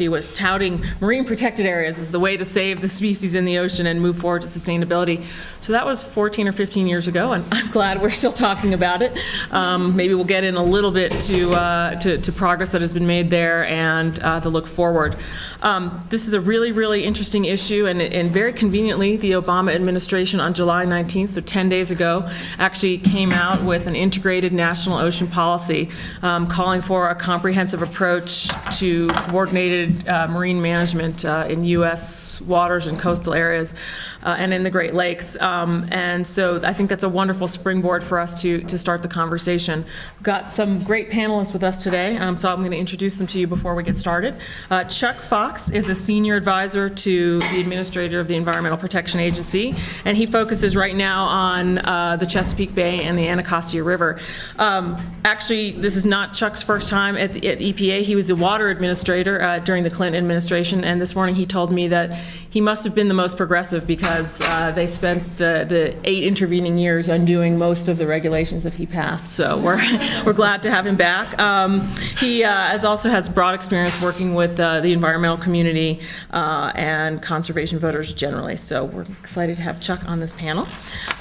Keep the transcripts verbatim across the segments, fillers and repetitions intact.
Was touting marine protected areas as the way to save the species in the ocean and move forward to sustainability. So that was fourteen or fifteen years ago, and I'm glad we're still talking about it. Um, maybe we'll get in a little bit to, uh, to, to progress that has been made there and uh, the look forward. Um, this is a really, really interesting issue, and, and very conveniently, the Obama administration on July nineteenth, so ten days ago, actually came out with an integrated national ocean policy um, calling for a comprehensive approach to coordinated Uh, marine management uh, in U S waters and coastal areas uh, and in the Great Lakes. Um, and so I think that's a wonderful springboard for us to, to start the conversation. We've got some great panelists with us today, um, so I'm going to introduce them to you before we get started. Uh, Chuck Fox is a senior advisor to the administrator of the Environmental Protection Agency, and he focuses right now on uh, the Chesapeake Bay and the Anacostia River. Um, actually, this is not Chuck's first time at the, at the E P A. He was the water administrator uh, during the Clinton administration, and this morning he told me that he must have been the most progressive because uh, they spent uh, the eight intervening years undoing most of the regulations that he passed. So we're we're glad to have him back. Um, he uh, has also has broad experience working with uh, the environmental community uh, and conservation voters generally. So we're excited to have Chuck on this panel.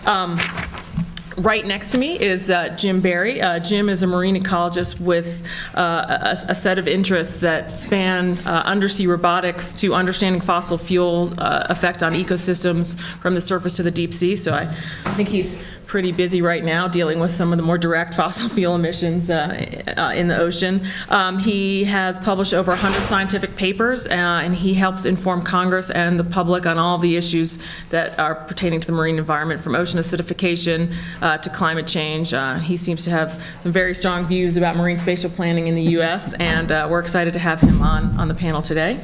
Um, Right next to me is uh, Jim Barry. Uh, Jim is a marine ecologist with uh, a, a set of interests that span uh, undersea robotics to understanding fossil fuel uh, effect on ecosystems from the surface to the deep sea. So I, I think he's pretty busy right now dealing with some of the more direct fossil fuel emissions uh, uh, in the ocean. Um, he has published over one hundred scientific papers, uh, and he helps inform Congress and the public on all the issues that are pertaining to the marine environment, from ocean acidification uh, to climate change. Uh, he seems to have some very strong views about marine spatial planning in the U S, and uh, we're excited to have him on, on the panel today.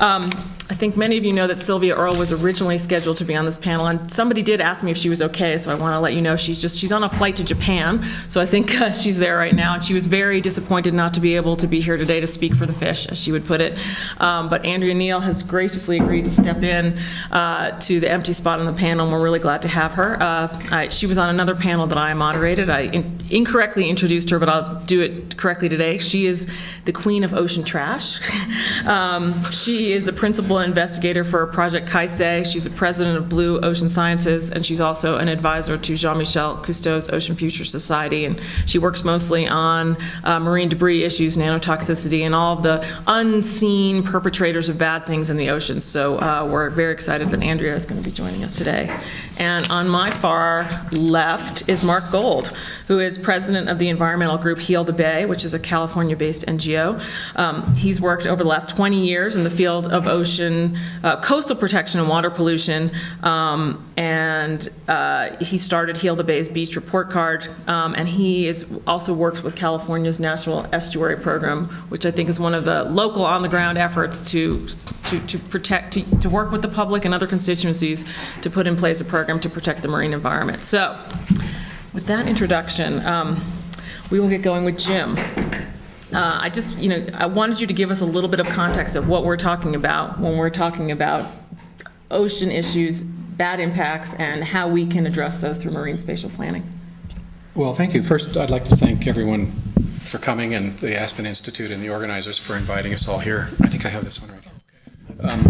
Um, I think many of you know that Sylvia Earle was originally scheduled to be on this panel, and somebody did ask me if she was okay, so I want to let you know she's just, she's on a flight to Japan, so I think uh, she's there right now, and she was very disappointed not to be able to be here today to speak for the fish, as she would put it. Um, but Andrea Neal has graciously agreed to step in uh, to the empty spot on the panel, and we're really glad to have her. Uh, I, she was on another panel that I moderated. I in incorrectly introduced her, but I'll do it correctly today. She is the queen of ocean trash. um, she is a principal investigator for Project Kaisei. She's the president of Blue Ocean Sciences, and she's also an advisor to Jean-Michel Cousteau's Ocean Future Society. And she works mostly on uh, marine debris issues, nanotoxicity, and all of the unseen perpetrators of bad things in the ocean. So uh, we're very excited that Andrea is going to be joining us today. And on my far left is Mark Gold, who is president of the environmental group Heal the Bay, which is a California-based N G O. Um, he's worked over the last twenty years in the field of ocean Uh, coastal protection and water pollution, um, and uh, he started Heal the Bay's Beach Report Card, um, and he is also works with California's National Estuary Program, which I think is one of the local on-the-ground efforts to, to, to protect, to, to work with the public and other constituencies to put in place a program to protect the marine environment. So, with that introduction, um, we will get going with Jim. Uh, I just, you know, I wanted you to give us a little bit of context of what we're talking about when we're talking about ocean issues, bad impacts, and how we can address those through marine spatial planning. Well, thank you. First, I'd like to thank everyone for coming, and the Aspen Institute and the organizers for inviting us all here. I think I have this one right here. Um,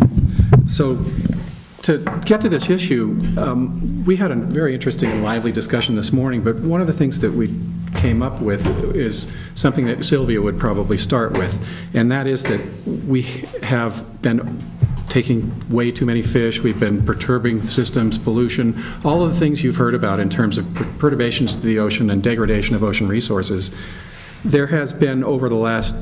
so, to get to this issue, um, we had a very interesting and lively discussion this morning, but one of the things that we came up with is something that Sylvia would probably start with, and that is that we have been taking way too many fish, we've been perturbing systems, pollution, all of the things you've heard about in terms of per perturbations to the ocean and degradation of ocean resources. There has been, over the last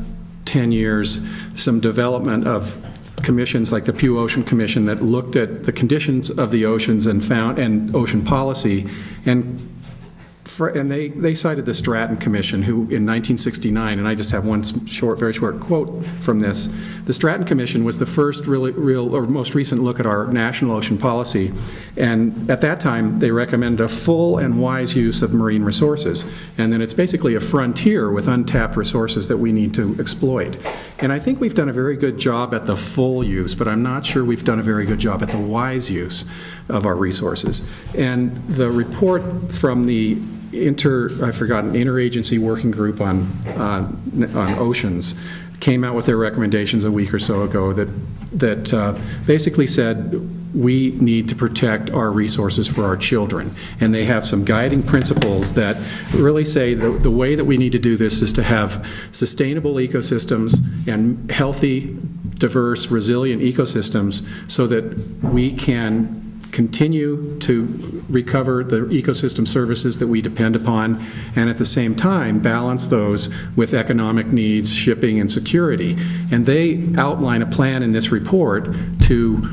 ten years, some development of commissions like the Pew Ocean Commission that looked at the conditions of the oceans and found and ocean policy, and for, and they they cited the Stratton Commission, who in nineteen sixty-nine, and I just have one short, very short quote from this. The Stratton Commission was the first really real or most recent look at our national ocean policy, and at that time they recommended a full and wise use of marine resources, and then it's basically a frontier with untapped resources that we need to exploit. And I think we've done a very good job at the full use, but I'm not sure we've done a very good job at the wise use of our resources. And the report from the inter, I've forgotten, interagency working group on, uh, on oceans came out with their recommendations a week or so ago that, that uh, basically said we need to protect our resources for our children. And they have some guiding principles that really say the, the way that we need to do this is to have sustainable ecosystems and healthy, diverse, resilient ecosystems so that we can continue to recover the ecosystem services that we depend upon, and at the same time balance those with economic needs, shipping, and security. And they outline a plan in this report to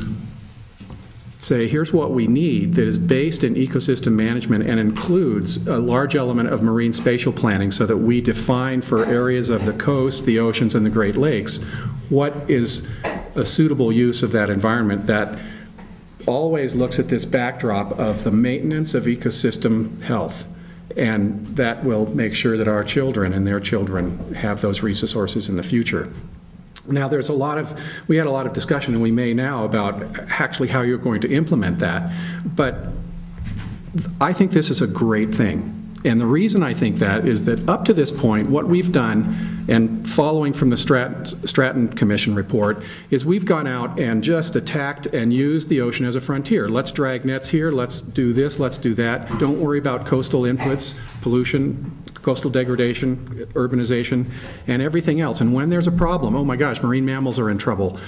say, here's what we need that is based in ecosystem management and includes a large element of marine spatial planning so that we define for areas of the coast, the oceans, and the Great Lakes what is a suitable use of that environment that always looks at this backdrop of the maintenance of ecosystem health, and that will make sure that our children and their children have those resources in the future. Now there's a lot of, we had a lot of discussion, and we may now, about actually how you're going to implement that, but I think this is a great thing. And the reason I think that is that up to this point, what we've done, and following from the Stratton Commission report, is we've gone out and just attacked and used the ocean as a frontier. Let's drag nets here, let's do this, let's do that. Don't worry about coastal inputs, pollution, coastal degradation, urbanization, and everything else. And when there's a problem, oh my gosh, marine mammals are in trouble.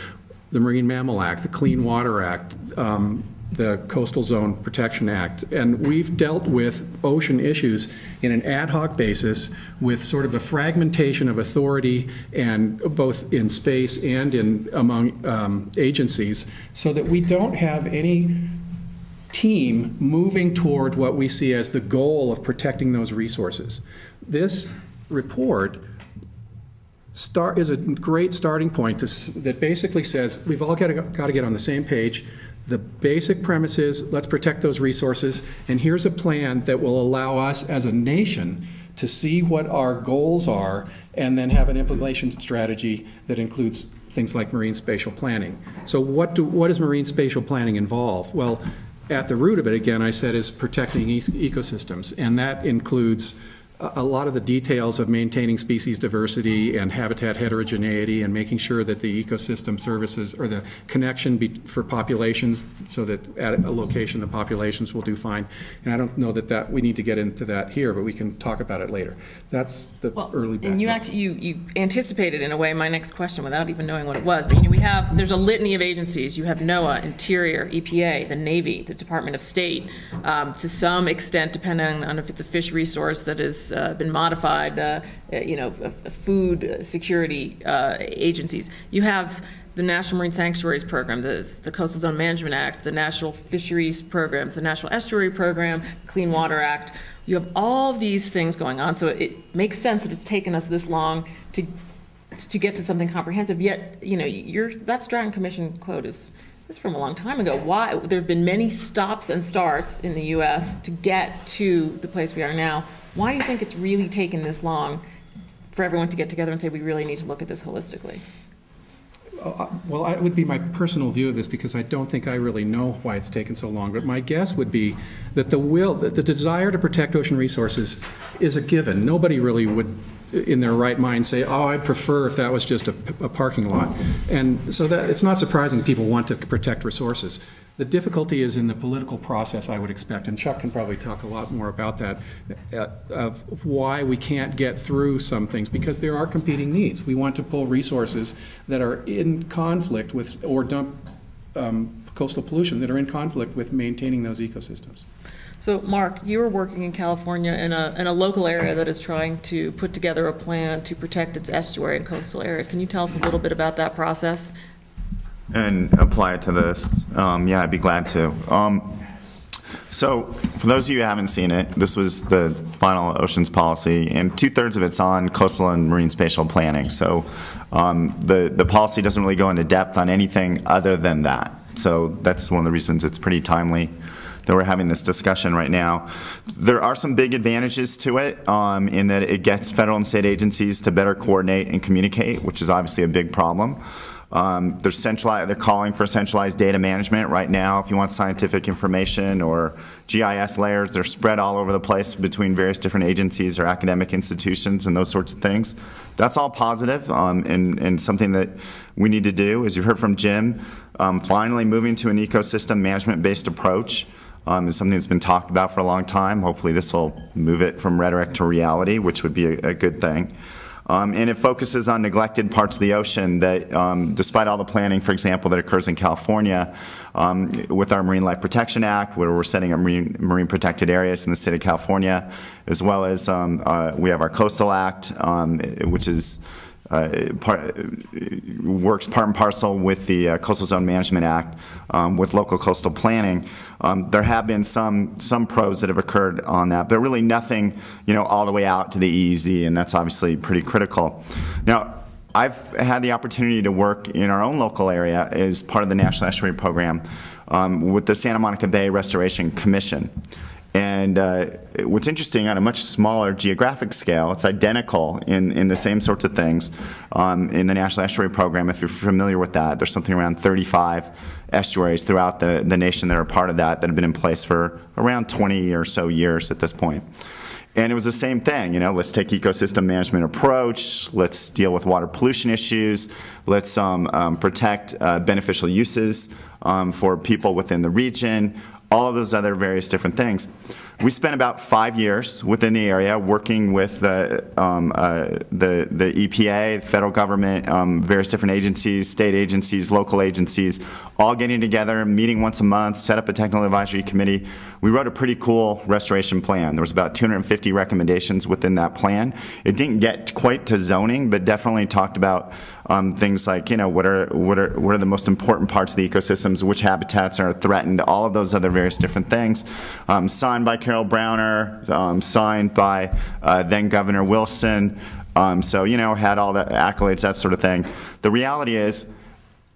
The Marine Mammal Act, the Clean Water Act, um, the Coastal Zone Protection Act, and we've dealt with ocean issues in an ad hoc basis with sort of a fragmentation of authority, and both in space and in among um, agencies, so that we don't have any team moving toward what we see as the goal of protecting those resources. This report start is a great starting point to, that basically says we've all got to, got to get on the same page. The basic premise is let's protect those resources, and here's a plan that will allow us as a nation to see what our goals are and then have an implementation strategy that includes things like marine spatial planning. So what, do, what does marine spatial planning involve? Well, at the root of it, again, I said, is protecting e ecosystems, and that includes a lot of the details of maintaining species diversity and habitat heterogeneity, and making sure that the ecosystem services, or the connection be, for populations, so that at a location the populations will do fine. And I don't know that, that we need to get into that here, but we can talk about it later. That's the well, early background. And you, act, you, you anticipated, in a way, my next question without even knowing what it was. But you know, we have, there's a litany of agencies. You have NOAA, Interior, E P A, the Navy, the Department of State, um, to some extent, depending on if it's a fish resource that is Uh, been modified, uh, you know, uh, food security uh, agencies. You have the National Marine Sanctuaries Program, the, the Coastal Zone Management Act, the National Fisheries Programs, the National Estuary Program, Clean Water Act. You have all these things going on, so it, it makes sense that it's taken us this long to to get to something comprehensive. Yet, you know, you're, that Stratton Commission quote is, is from a long time ago. Why there have been many stops and starts in the U S to get to the place we are now. Why do you think it's really taken this long for everyone to get together and say we really need to look at this holistically? Well, it would be my personal view of this, because I don't think I really know why it's taken so long, but my guess would be that the will, that the desire to protect ocean resources is a given. Nobody really would, in their right mind, say, oh, I'd prefer if that was just a, a parking lot. And so that, it's not surprising people want to protect resources. The difficulty is in the political process, I would expect, and Chuck can probably talk a lot more about that, uh, of why we can't get through some things, because there are competing needs. We want to pull resources that are in conflict with, or dump um, coastal pollution that are in conflict with maintaining those ecosystems. So Mark, you were working in California in a, in a local area that is trying to put together a plan to protect its estuary and coastal areas. Can you tell us a little bit about that process? And apply it to this. Um, yeah, I'd be glad to. Um, so for those of you who haven't seen it, this was the final oceans policy, and two-thirds of it's on coastal and marine spatial planning. So um, the, the policy doesn't really go into depth on anything other than that. So that's one of the reasons it's pretty timely that we're having this discussion right now. There are some big advantages to it um, in that it gets federal and state agencies to better coordinate and communicate, which is obviously a big problem. Um, they're, centralized, they're calling for centralized data management right now. If you want scientific information or G I S layers, they're spread all over the place between various different agencies or academic institutions and those sorts of things. That's all positive, um, and, and something that we need to do. As you heard from Jim, um, finally moving to an ecosystem management-based approach um, is something that's been talked about for a long time. Hopefully this will move it from rhetoric to reality, which would be a, a good thing. Um, and it focuses on neglected parts of the ocean that, um, despite all the planning, for example, that occurs in California um, with our Marine Life Protection Act, where we're setting up marine, marine protected areas in the state of California, as well as um, uh, we have our Coastal Act, um, which is uh, part, works part and parcel with the uh, Coastal Zone Management Act, um, with local coastal planning. Um, there have been some some pros that have occurred on that, but really nothing, you know, all the way out to the E E Z, and that's obviously pretty critical. Now, I've had the opportunity to work in our own local area as part of the National Estuary Program um, with the Santa Monica Bay Restoration Commission. And uh, what's interesting, on a much smaller geographic scale, it's identical in, in the same sorts of things um, in the National Estuary Program. If you're familiar with that, there's something around thirty-five estuaries throughout the, the nation that are part of that that have been in place for around twenty or so years at this point. And it was the same thing, you know, let's take ecosystem management approach, let's deal with water pollution issues, let's um, um, protect uh, beneficial uses um, for people within the region, all of those other various different things. We spent about five years within the area working with the, um, uh, the, the E P A, federal government, um, various different agencies, state agencies, local agencies, all getting together, meeting once a month, set up a technical advisory committee. We wrote a pretty cool restoration plan. There was about two hundred fifty recommendations within that plan. It didn't get quite to zoning, but definitely talked about Um, things like, you know, what are, what, are, what are the most important parts of the ecosystems, which habitats are threatened, all of those other various different things. Um, signed by Carol Browner, um, signed by uh, then Governor Wilson. Um, so, you know, had all the accolades, that sort of thing. The reality is,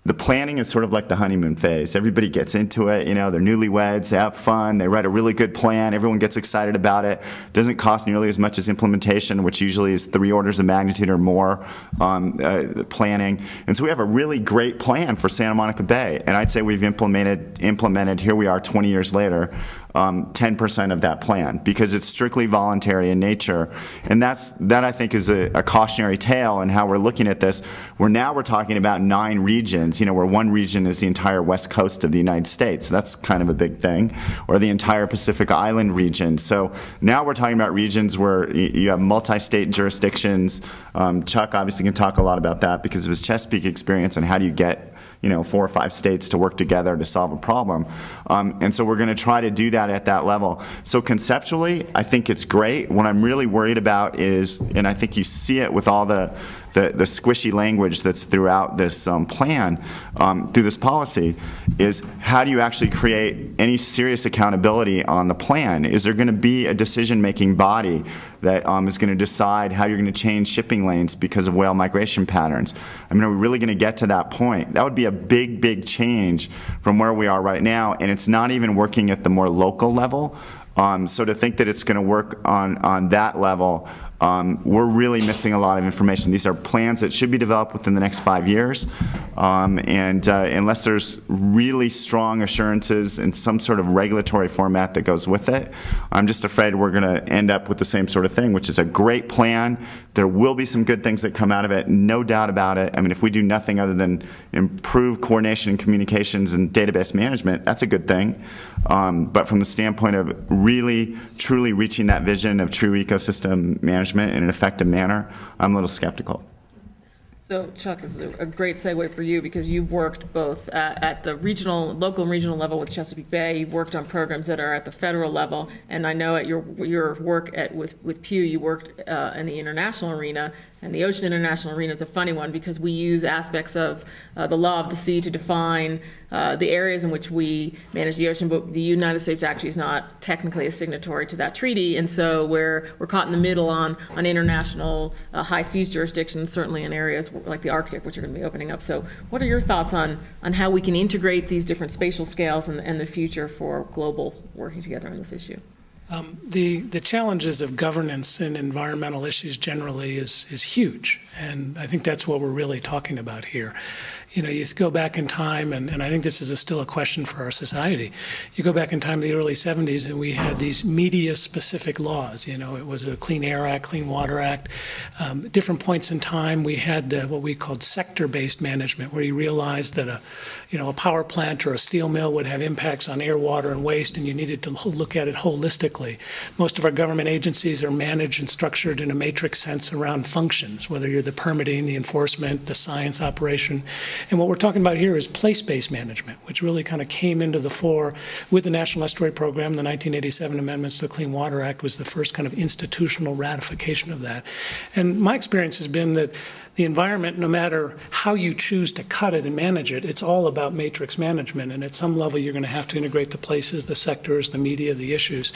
the planning is sort of like the honeymoon phase. Everybody gets into it, you know, they're newlyweds, they have fun, they write a really good plan, everyone gets excited about it. Doesn't cost nearly as much as implementation, which usually is three orders of magnitude or more um, uh, planning. And so we have a really great plan for Santa Monica Bay. And I'd say we've implemented, implemented here we are twenty years later, Um, ten percent of that plan, because it's strictly voluntary in nature. And that's, that I think is a, a cautionary tale in how we're looking at this. We're now we're talking about nine regions, you know, where one region is the entire west coast of the United States. So that's kind of a big thing. Or the entire Pacific Island region. So now we're talking about regions where you have multi-state jurisdictions. Um, Chuck obviously can talk a lot about that because of his Chesapeake experience, and how do you get, you know, four or five states to work together to solve a problem. Um, and so we're going to try to do that at that level. So conceptually, I think it's great. What I'm really worried about is, and I think you see it with all the, the, the squishy language that's throughout this um, plan, um, through this policy, is how do you actually create any serious accountability on the plan? Is there going to be a decision-making body that um, is going to decide how you're going to change shipping lanes because of whale migration patterns? I mean, are we really going to get to that point? That would be a big, big change from where we are right now, and it's not even working at the more local level. Um, so to think that it's going to work on, on that level, um, we're really missing a lot of information. These are plans that should be developed within the next five years. Um, and uh, unless there's really strong assurances and some sort of regulatory format that goes with it, I'm just afraid we're going to end up with the same sort of thing, which is a great plan. There will be some good things that come out of it, no doubt about it. I mean, if we do nothing other than improve coordination and communications and database management, that's a good thing. Um, but from the standpoint of really, truly reaching that vision of true ecosystem management in an effective manner, I'm a little skeptical. So Chuck, this is a great segue for you, because you've worked both at, at the regional, local and regional level with Chesapeake Bay. You've worked on programs that are at the federal level, and I know at your your work at with with Pew, you worked uh, in the international arena. And the ocean international arena is a funny one, because we use aspects of uh, the law of the sea to define uh, the areas in which we manage the ocean, but the United States actually is not technically a signatory to that treaty, and so we're, we're caught in the middle on, on international uh, high seas jurisdictions, certainly in areas like the Arctic, which are going to be opening up. So what are your thoughts on, on how we can integrate these different spatial scales and, and the future for global working together on this issue? Um, the, the challenges of governance and environmental issues generally is, is huge, and I think that's what we're really talking about here. You know, you go back in time, and, and I think this is a, still a question for our society. You go back in time to the early seventies, and we had these media-specific laws. You know, it was a Clean Air Act, Clean Water Act. Um, at different points in time, we had uh, what we called sector-based management, where you realized that a, you know, a power plant or a steel mill would have impacts on air, water, and waste, and you needed to look at it holistically. Most of our government agencies are managed and structured in a matrix sense around functions, whether you're the permitting, the enforcement, the science operation. And what we're talking about here is place-based management, which really kind of came into the fore with the National Estuary Program. The nineteen eighty-seven amendments to the Clean Water Act was the first kind of institutional ratification of that. And my experience has been that the environment, no matter how you choose to cut it and manage it, it's all about matrix management. And at some level, you're going to have to integrate the places, the sectors, the media, the issues.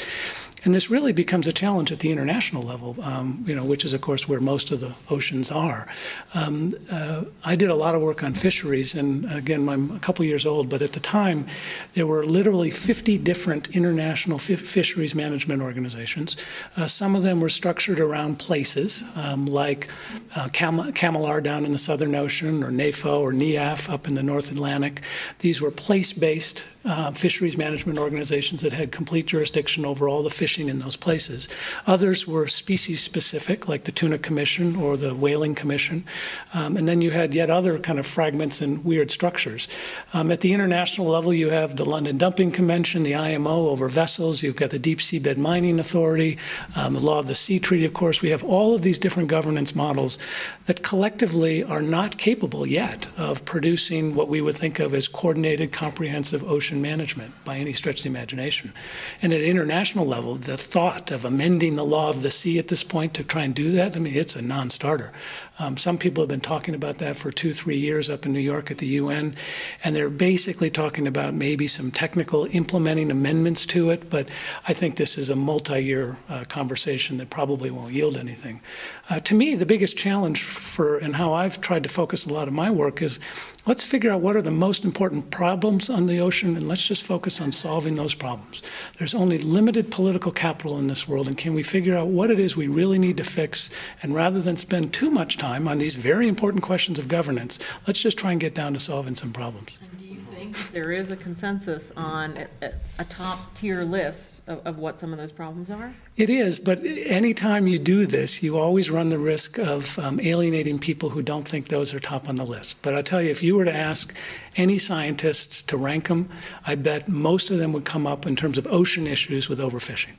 And this really becomes a challenge at the international level, um, you know, which is, of course, where most of the oceans are. Um, uh, I did a lot of work on fisheries, and again, I'm a couple years old, but at the time, there were literally fifty different international fi fisheries management organizations. Uh, some of them were structured around places, um, like uh, Cam Camilar down in the Southern Ocean, or NAFO or NEAF up in the North Atlantic. These were place-based Uh, fisheries management organizations that had complete jurisdiction over all the fishing in those places. Others were species-specific, like the Tuna Commission or the Whaling Commission. Um, and then you had yet other kind of fragments and weird structures. Um, at the international level, you have the London Dumping Convention, the I M O over vessels. You've got the Deep Seabed Mining Authority, um, the Law of the Sea Treaty, of course. We have all of these different governance models that collectively are not capable yet of producing what we would think of as coordinated, comprehensive ocean management by any stretch of the imagination. And at an international level, the thought of amending the law of the sea at this point to try and do that, I mean, it's a non-starter. Um, some people have been talking about that for two, three years up in New York at the U N, and they're basically talking about maybe some technical implementing amendments to it, but I think this is a multi-year uh, conversation that probably won't yield anything. Uh, to me, the biggest challenge for, and how I've tried to focus a lot of my work is, let's figure out what are the most important problems on the ocean, and let's just focus on solving those problems. There's only limited political capital in this world, and can we figure out what it is we really need to fix? And rather than spend too much time on these very important questions of governance, let's just try and get down to solving some problems. And do you think there is a consensus on a, a top-tier list of, of what some of those problems are? It is, but anytime you do this, you always run the risk of um, alienating people who don't think those are top on the list. But I'll tell you, if you were to ask any scientists to rank them, I bet most of them would come up in terms of ocean issues with overfishing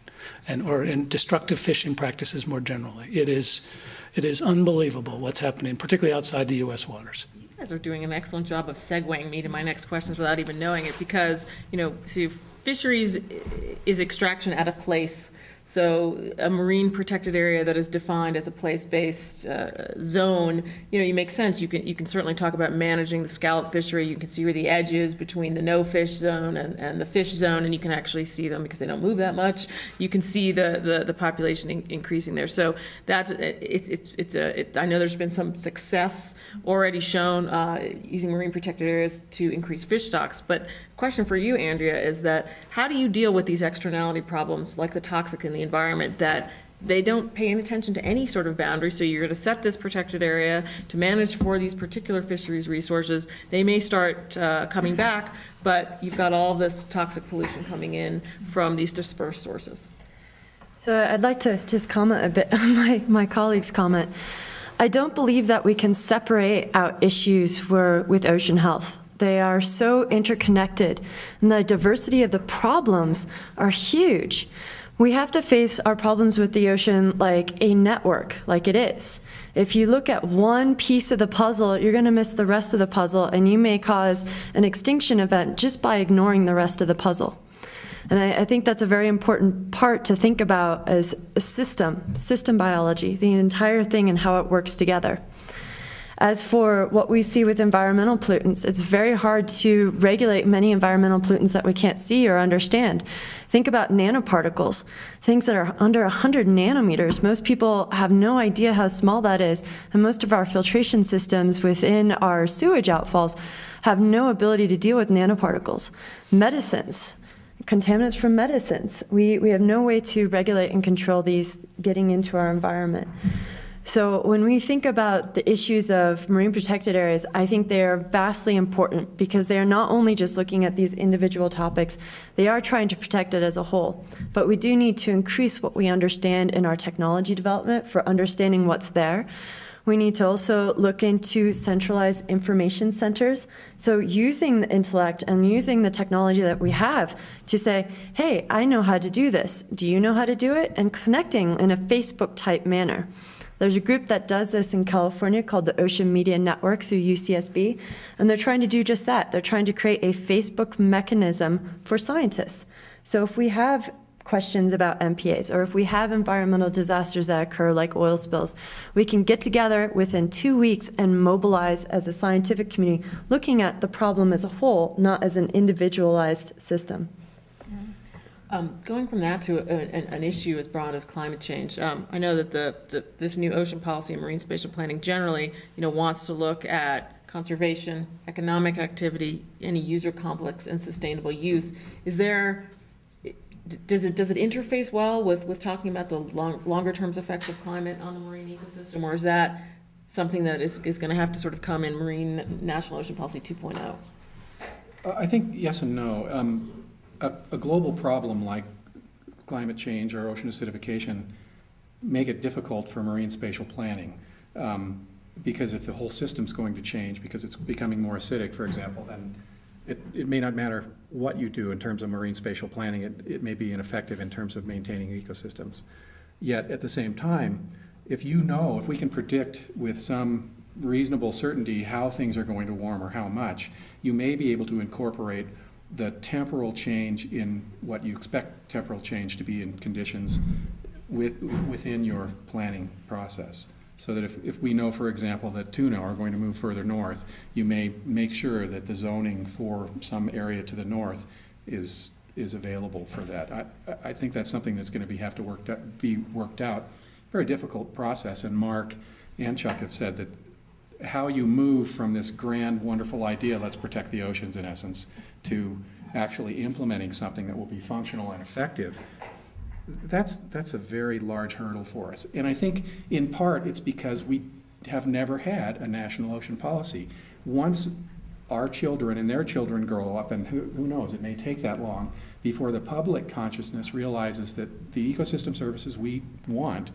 and or in destructive fishing practices more generally. It is, it is unbelievable what's happening, particularly outside the U S waters. You guys are doing an excellent job of segueing me to my next questions without even knowing it, because, you know, so fisheries is extraction at a place. So a marine protected area that is defined as a place-based uh, zone, you know, it makes sense. You can, you can certainly talk about managing the scallop fishery. You can see where the edge is between the no-fish zone and, and the fish zone, and you can actually see them because they don't move that much. You can see the, the, the population in, increasing there. So that's, it's, it's, it's a, it, I know there's been some success already shown uh, using marine protected areas to increase fish stocks, but question for you, Andrea, is that how do you deal with these externality problems like the toxic in the environment that they don't pay any attention to any sort of boundary? So you're going to set this protected area to manage for these particular fisheries resources. They may start uh, coming back, but you've got all this toxic pollution coming in from these dispersed sources. So I'd like to just comment a bit on my, my colleague's comment. I don't believe that we can separate out issues where, with ocean health. They are so interconnected, and the diversity of the problems are huge. We have to face our problems with the ocean like a network, like it is. If you look at one piece of the puzzle, you're going to miss the rest of the puzzle, and you may cause an extinction event just by ignoring the rest of the puzzle. And I, I think that's a very important part to think about as a system, system biology, the entire thing and how it works together. As for what we see with environmental pollutants, it's very hard to regulate many environmental pollutants that we can't see or understand. Think about nanoparticles, things that are under one hundred nanometers. Most people have no idea how small that is, and most of our filtration systems within our sewage outfalls have no ability to deal with nanoparticles. Medicines, contaminants from medicines. We, we have no way to regulate and control these getting into our environment. So when we think about the issues of marine protected areas, I think they are vastly important because they are not only just looking at these individual topics, they are trying to protect it as a whole. But we do need to increase what we understand in our technology development for understanding what's there. We need to also look into centralized information centers. So using the intellect and using the technology that we have to say, hey, I know how to do this. Do you know how to do it? And connecting in a Facebook type manner. There's a group that does this in California called the Ocean Media Network through U C S B, and they're trying to do just that. They're trying to create a Facebook mechanism for scientists. So if we have questions about M P As, or if we have environmental disasters that occur like oil spills, we can get together within two weeks and mobilize as a scientific community, looking at the problem as a whole, not as an individualized system. Um, going from that to a, an, an issue as broad as climate change, um, I know that the, the, this new ocean policy and marine spatial planning generally, you know, wants to look at conservation, economic activity, any user complex, and sustainable use. Is there, does it does it interface well with with talking about the long, longer term effects of climate on the marine ecosystem, or is that something that is is going to have to sort of come in marine national ocean policy two point oh? Uh, I think yes and no. Um, A, a global problem like climate change or ocean acidification make it difficult for marine spatial planning, um, because if the whole system's going to change because it's becoming more acidic, for example, then it, it may not matter what you do in terms of marine spatial planning. It, it may be ineffective in terms of maintaining ecosystems. Yet at the same time, if you know, if we can predict with some reasonable certainty how things are going to warm or how much, you may be able to incorporate the temporal change in what you expect temporal change to be in conditions with, within your planning process. So that if, if we know, for example, that tuna are going to move further north, you may make sure that the zoning for some area to the north is, is available for that. I, I think that's something that's going to be, have to work, be worked out. Very difficult process, and Mark and Chuck have said that how you move from this grand, wonderful idea, let's protect the oceans in essence, to actually implementing something that will be functional and effective, that's, that's a very large hurdle for us. And I think in part it's because we have never had a national ocean policy. Once our children and their children grow up, and who, who knows, it may take that long before the public consciousness realizes that the ecosystem services we want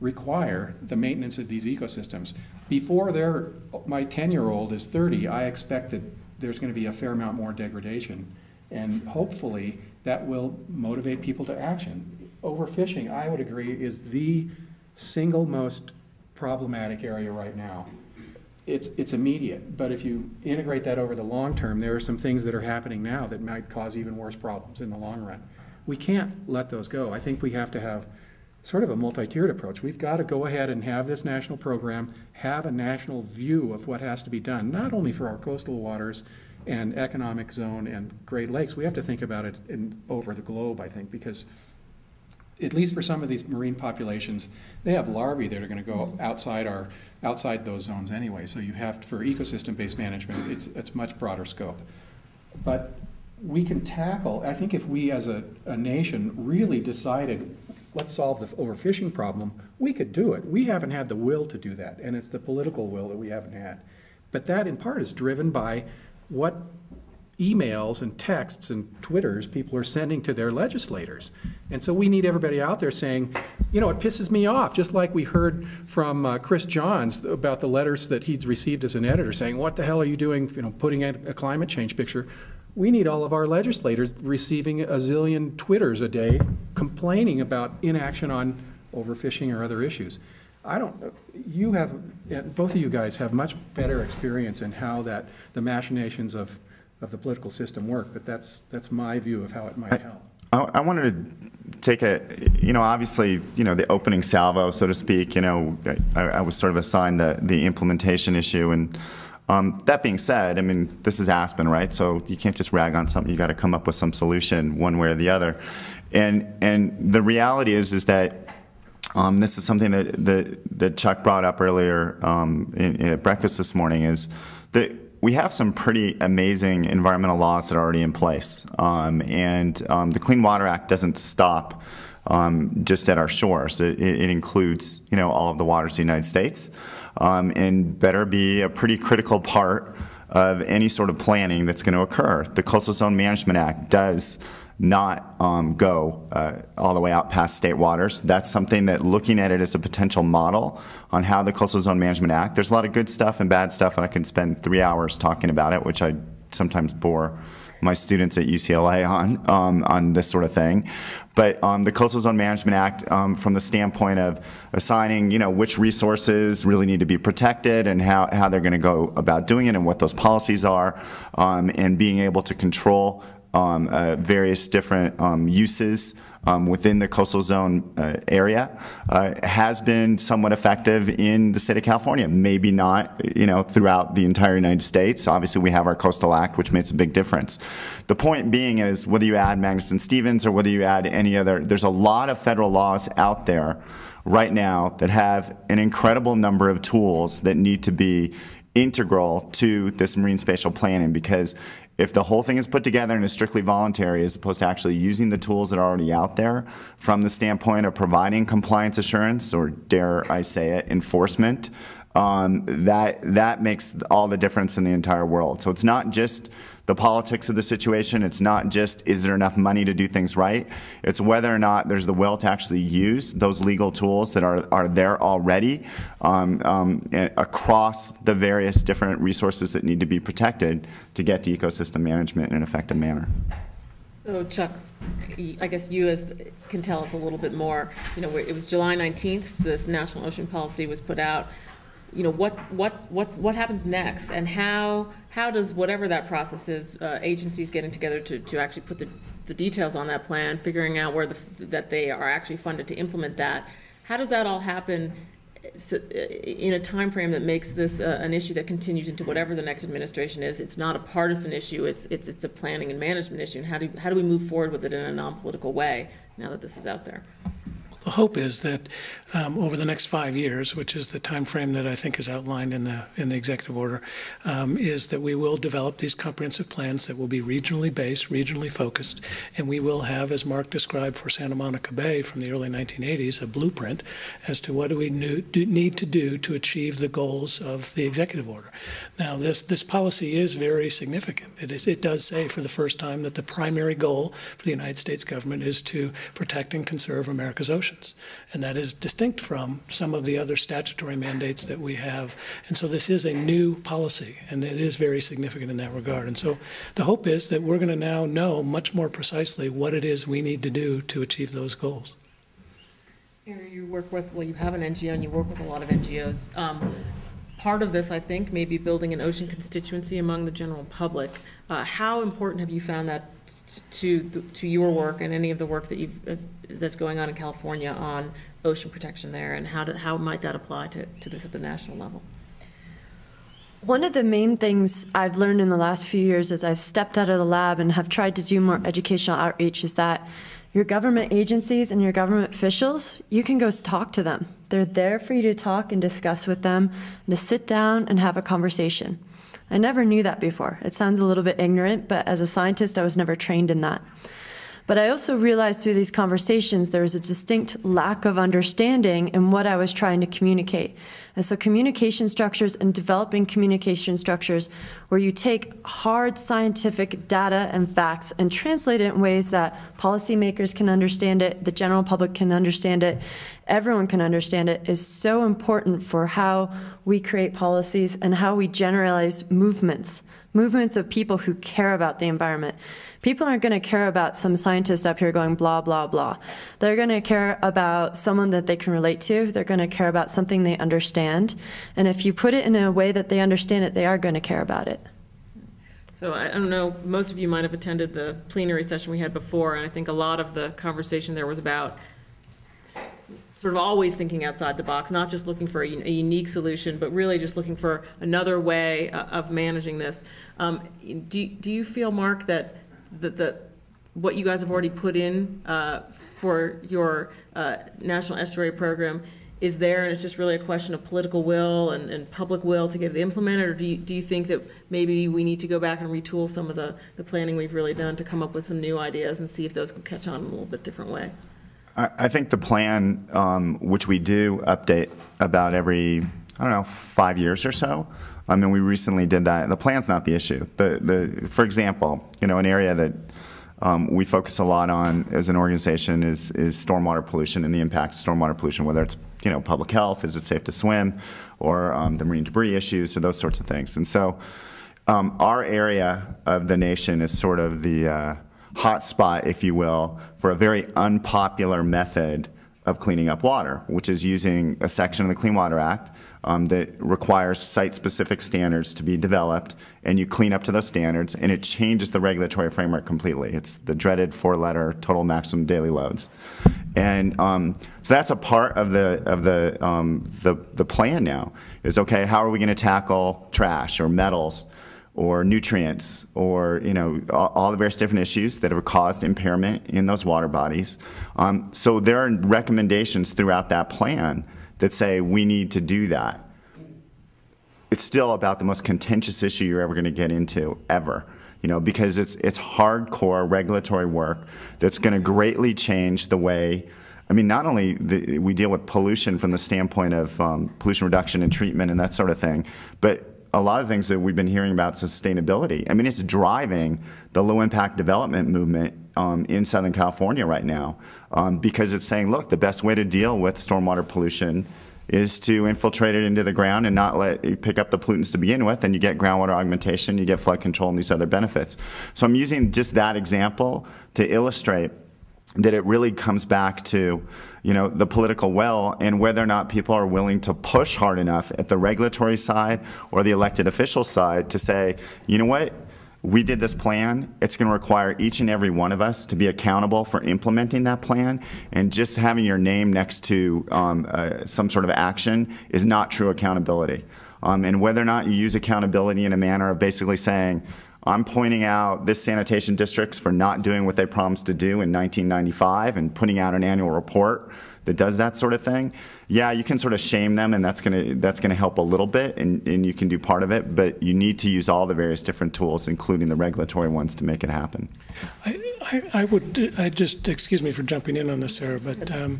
require the maintenance of these ecosystems. Before they're, my ten-year-old is thirty, I expect that there's going to be a fair amount more degradation, and hopefully that will motivate people to action. Overfishing, I would agree, is the single most problematic area right now. It's, it's immediate, but if you integrate that over the long term, there are some things that are happening now that might cause even worse problems in the long run. We can't let those go. I think we have to have sort of a multi-tiered approach. We've got to go ahead and have this national program, have a national view of what has to be done, not only for our coastal waters and economic zone and Great Lakes. We have to think about it in, over the globe, I think, because at least for some of these marine populations, they have larvae that are going to go outside, our, outside those zones anyway. So you have, for ecosystem-based management, it's, it's much broader scope. But we can tackle, I think if we as a, a nation really decided, let's solve the overfishing problem, we could do it. We haven't had the will to do that, and it's the political will that we haven't had. But that, in part, is driven by what emails and texts and Twitters people are sending to their legislators. And so we need everybody out there saying, you know, it pisses me off, just like we heard from uh, Chris Johns about the letters that he's received as an editor saying, what the hell are you doing, you know, putting in a climate change picture? We need all of our legislators receiving a zillion Twitters a day complaining about inaction on overfishing or other issues. I don't, you have, both of you guys have much better experience in how that, the machinations of, of the political system work, but that's, that's my view of how it might help. I, I wanted to take a, you know, obviously, you know, the opening salvo, so to speak, you know, I, I was sort of assigned the, the implementation issue, and Um, that being said, I mean, this is Aspen, right? So you can't just rag on something. You got to come up with some solution one way or the other. And and the reality is is that um, this is something that, that that Chuck brought up earlier um, in, in at breakfast this morning. Is that we have some pretty amazing environmental laws that are already in place. Um, and um, the Clean Water Act doesn't stop um, just at our shores. It, it includes, you know, all of the waters of the United States, um, and better be a pretty critical part of any sort of planning that's going to occur. The Coastal Zone Management Act does not um, go uh, all the way out past state waters. That's something that, looking at it as a potential model on how the Coastal Zone Management Act, there's a lot of good stuff and bad stuff, and I can spend three hours talking about it, which I sometimes bore my students at U C L A on, um, on this sort of thing. But um, the Coastal Zone Management Act, um, from the standpoint of assigning, you know, which resources really need to be protected and how, how they're gonna go about doing it and what those policies are, um, and being able to control Um, uh, various different um, uses um, within the coastal zone uh, area uh, has been somewhat effective in the state of California. Maybe not, you know, throughout the entire United States. Obviously, we have our Coastal Act, which makes a big difference. The point being is, whether you add Magnuson-Stevens or whether you add any other, there's a lot of federal laws out there right now that have an incredible number of tools that need to be integral to this marine spatial planning, because if the whole thing is put together and is strictly voluntary, as opposed to actually using the tools that are already out there from the standpoint of providing compliance assurance, or dare I say it, enforcement, um, that, that makes all the difference in the entire world. So it's not just the politics of the situation. It's not just, is there enough money to do things right? It's whether or not there's the will to actually use those legal tools that are, are there already um, um, across the various different resources that need to be protected to get to ecosystem management in an effective manner. So Chuck, I guess you as, can tell us a little bit more. You know, it was July nineteenth, this National Ocean Policy was put out. You know, what, what, what's, what happens next, and how, how does whatever that process is, uh, agencies getting together to, to actually put the, the details on that plan, figuring out where the, that they are actually funded to implement that, how does that all happen so, in a time frame that makes this uh, an issue that continues into whatever the next administration is? It's not a partisan issue, it's, it's, it's a planning and management issue, and how do, how do we move forward with it in a non-political way now that this is out there? The hope is that um, over the next five years, which is the time frame that I think is outlined in the in the executive order, um, is that we will develop these comprehensive plans that will be regionally based, regionally focused, and we will have, as Mark described for Santa Monica Bay from the early nineteen eighties, a blueprint as to what do we need to do to achieve the goals of the executive order. Now, this this policy is very significant. It is, it does say for the first time that the primary goal for the United States government is to protect and conserve America's oceans. And that is distinct from some of the other statutory mandates that we have. And so this is a new policy, and it is very significant in that regard. And so the hope is that we're going to now know much more precisely what it is we need to do to achieve those goals. You work with, well, you have an N G O, and you work with a lot of N G Os. Um, part of this, I think, may be building an ocean constituency among the general public. Uh, how important have you found that to to your work and any of the work that you've uh, that's going on in California on ocean protection there, and how do, how might that apply to, to this at the national level? One of the main things I've learned in the last few years as I've stepped out of the lab and have tried to do more educational outreach is that your government agencies and your government officials, you can go talk to them. They're there for you to talk and discuss with them, and to sit down and have a conversation. I never knew that before. It sounds a little bit ignorant, but as a scientist, I was never trained in that. But I also realized through these conversations there was a distinct lack of understanding in what I was trying to communicate. And so communication structures and developing communication structures where you take hard scientific data and facts and translate it in ways that policymakers can understand it, the general public can understand it, everyone can understand it, is so important for how we create policies and how we generalize movements. Movements of people who care about the environment. People aren't going to care about some scientist up here going blah, blah, blah. They're going to care about someone that they can relate to. They're going to care about something they understand. And if you put it in a way that they understand it, they are going to care about it. So I don't know, most of you might have attended the plenary session we had before, and I think a lot of the conversation there was about sort of always thinking outside the box, not just looking for a, a unique solution, but really just looking for another way uh, of managing this. Um, do, do you feel, Mark, that the, the, what you guys have already put in uh, for your uh, National Estuary Program is there, and it's just really a question of political will and, and public will to get it implemented, or do you, do you think that maybe we need to go back and retool some of the, the planning we've really done to come up with some new ideas and see if those can catch on in a little bit different way? I, I think the plan, um, which we do update about every, I don't know, five years or so. I mean, we recently did that. The plan's not the issue. The, the, for example, you know, an area that um, we focus a lot on as an organization is, is stormwater pollution and the impact of stormwater pollution, whether it's, you know, public health, is it safe to swim, or um, the marine debris issues, or those sorts of things. And so um, our area of the nation is sort of the uh, hot spot, if you will, for a very unpopular method of cleaning up water, which is using a section of the Clean Water Act Um, that requires site-specific standards to be developed, and you clean up to those standards, and it changes the regulatory framework completely. It's the dreaded four-letter total maximum daily loads, and um, so that's a part of the of the um, the the plan now. Is okay, how are we going to tackle trash or metals or nutrients or, you know, all the various different issues that have caused impairment in those water bodies? Um, so there are recommendations throughout that plan that say we need to do that. It's still about the most contentious issue you're ever going to get into, ever, you know, because it's it's hardcore regulatory work that's going to greatly change the way. I mean, not only the, we deal with pollution from the standpoint of um, pollution reduction and treatment and that sort of thing, but a lot of things that we've been hearing about sustainability. I mean, it's driving the low-impact development movement Um, in Southern California right now, um, because it's saying, look, the best way to deal with stormwater pollution is to infiltrate it into the ground and not let you pick up the pollutants to begin with, and you get groundwater augmentation, you get flood control, and these other benefits. So I'm using just that example to illustrate that it really comes back to, you know, the political will and whether or not people are willing to push hard enough at the regulatory side or the elected official side to say, you know what? We did this plan. It's going to require each and every one of us to be accountable for implementing that plan, and just having your name next to um, uh, some sort of action is not true accountability. Um, and whether or not you use accountability in a manner of basically saying, I'm pointing out this sanitation district's for not doing what they promised to do in nineteen ninety-five and putting out an annual report that does that sort of thing, yeah, you can sort of shame them, and that's gonna that's gonna help a little bit, and, and you can do part of it, but you need to use all the various different tools, including the regulatory ones, to make it happen. I, I, I would I just excuse me for jumping in on this, Sarah, but um,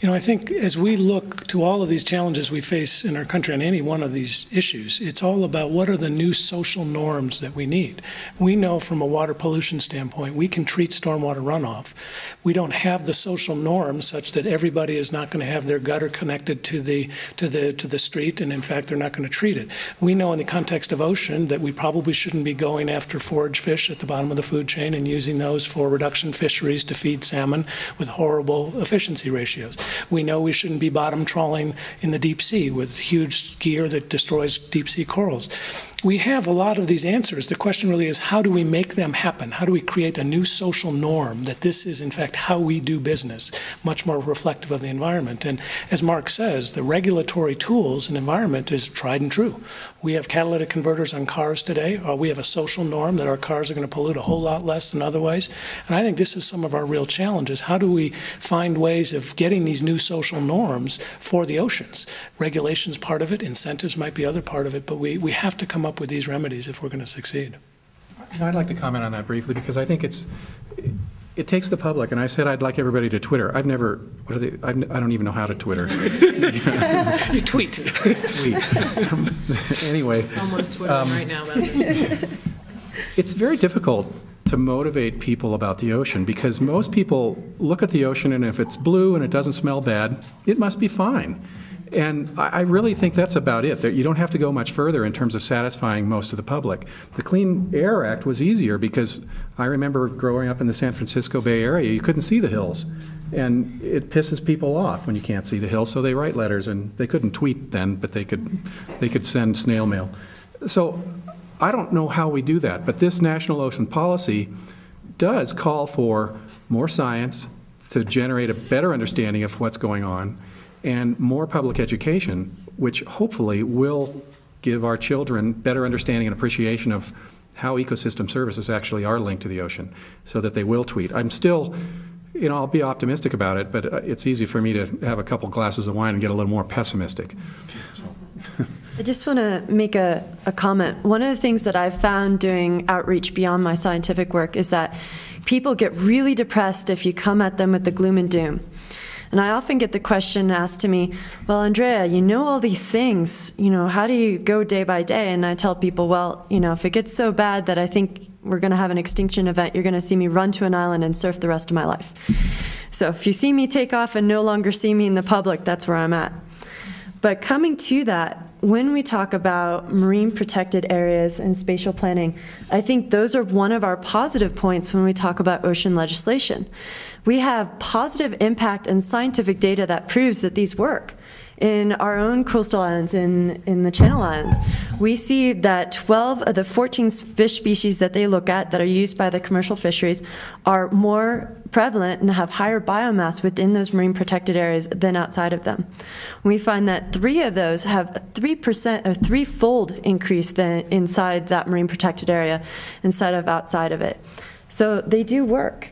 you know, I think as we look to all of these challenges we face in our country on any one of these issues, it's all about what are the new social norms that we need. We know from a water pollution standpoint, we can treat stormwater runoff. We don't have the social norms such that everybody is not going to have their gutter connected to the, to the, to the street, and in fact, they're not going to treat it. We know in the context of ocean that we probably shouldn't be going after forage fish at the bottom of the food chain and using those for reduction fisheries to feed salmon with horrible efficiency ratios. We know we shouldn't be bottom trawling in the deep sea with huge gear that destroys deep sea corals. We have a lot of these answers. The question really is, how do we make them happen? How do we create a new social norm that this is, in fact, how we do business, much more reflective of the environment? And as Mark says, the regulatory tools and environment is tried and true. We have catalytic converters on cars today. Or we have a social norm that our cars are going to pollute a whole lot less than other ways. And I think this is some of our real challenges. How do we find ways of getting these new social norms for the oceans? Regulation's part of it, incentives might be other part of it, but we, we have to come up with these remedies if we're going to succeed. I'd like to comment on that briefly, because I think it's, it takes the public, and I said I'd like everybody to Twitter. I've never, what are they, I've, I don't even know how to Twitter. You tweet. Tweet. Um, anyway. Someone's tweeting um, right now. It's very difficult to motivate people about the ocean, because most people look at the ocean, and if it's blue and it doesn't smell bad, it must be fine. And I really think that's about it. You don't have to go much further in terms of satisfying most of the public. The Clean Air Act was easier, because I remember growing up in the San Francisco Bay Area, you couldn't see the hills. And it pisses people off when you can't see the hills, so they write letters, and they couldn't tweet then, but they could, they could send snail mail. So I don't know how we do that, but this National Ocean Policy does call for more science to generate a better understanding of what's going on, and more public education, which hopefully will give our children better understanding and appreciation of how ecosystem services actually are linked to the ocean, so that they will tweet. I'm still you know, I'll be optimistic about it, but uh, it's easy for me to have a couple glasses of wine and get a little more pessimistic. So. I just want to make a, a comment. One of the things that I've found doing outreach beyond my scientific work is that people get really depressed if you come at them with the gloom and doom. And I often get the question asked to me, well, Andrea, you know all these things, you know, how do you go day by day? And I tell people, well, you know, if it gets so bad that I think we're going to have an extinction event, you're going to see me run to an island and surf the rest of my life. So if you see me take off and no longer see me in the public, that's where I'm at. But coming to that, when we talk about marine protected areas and spatial planning, I think those are one of our positive points when we talk about ocean legislation. We have positive impact and scientific data that proves that these work. In our own coastal islands, in, in the Channel Islands, we see that twelve of the fourteen fish species that they look at that are used by the commercial fisheries are more prevalent and have higher biomass within those marine protected areas than outside of them. We find that three of those have three percent, a threefold increase than inside that marine protected area instead of outside of it. So they do work.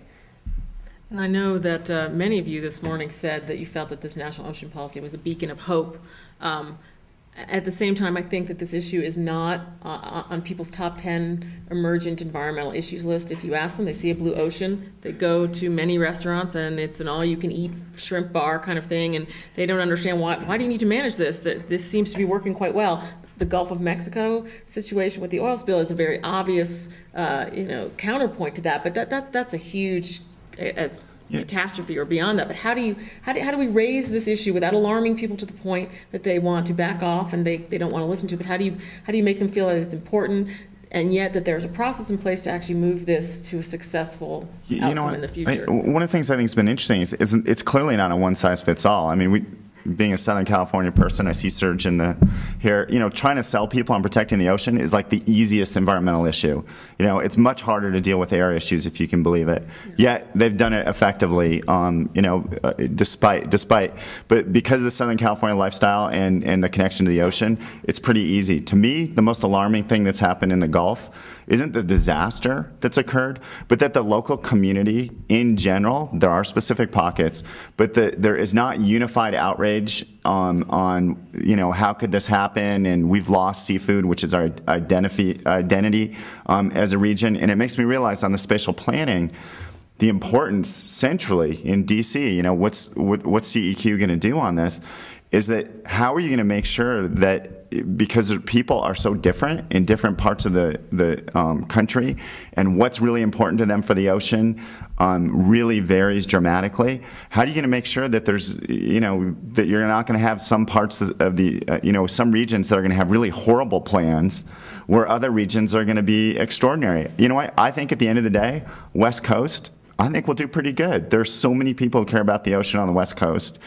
And I know that uh, many of you this morning said that you felt that this National Ocean Policy was a beacon of hope. Um, at the same time, I think that this issue is not uh, on people's top ten emergent environmental issues list. If you ask them, they see a blue ocean, they go to many restaurants, and it's an all-you-can-eat shrimp bar kind of thing, and they don't understand why, why do you need to manage this? That this seems to be working quite well. The Gulf of Mexico situation with the oil spill is a very obvious uh, you know, counterpoint to that, but that, that, that's a huge as yeah. catastrophe or beyond that, but how do you how do, how do we raise this issue without alarming people to the point that they want to back off and they, they don't want to listen to it, but how do you how do you make them feel that it's important and yet that there's a process in place to actually move this to a successful you, outcome you know what, in the future? I, one of the things I think has been interesting is, is it's clearly not a one-size-fits-all. I mean, we being a Southern California person, I see surge in the here. You know, trying to sell people on protecting the ocean is like the easiest environmental issue. You know, it's much harder to deal with air issues, if you can believe it. Yeah. Yet they've done it effectively. Um, you know, uh, despite despite, but because of the Southern California lifestyle and and the connection to the ocean, it's pretty easy. To me, the most alarming thing that's happened in the Gulf isn't the disaster that's occurred, but that the local community in general, there are specific pockets, but the, there is not unified outrage um, on, you know, how could this happen, and we've lost seafood, which is our identity, identity um, as a region. And it makes me realize on the spatial planning, the importance centrally in D C, you know, what's, what, what's C E Q going to do on this, is that how are you going to make sure that, because people are so different in different parts of the, the um, country, and what's really important to them for the ocean um, really varies dramatically. How are you going to make sure that there's, you know, that you're not going to have some parts of the, uh, you know, some regions that are going to have really horrible plans where other regions are going to be extraordinary? You know what? I think at the end of the day, West Coast, I think we'll do pretty good. There's so many people who care about the ocean on the West Coast.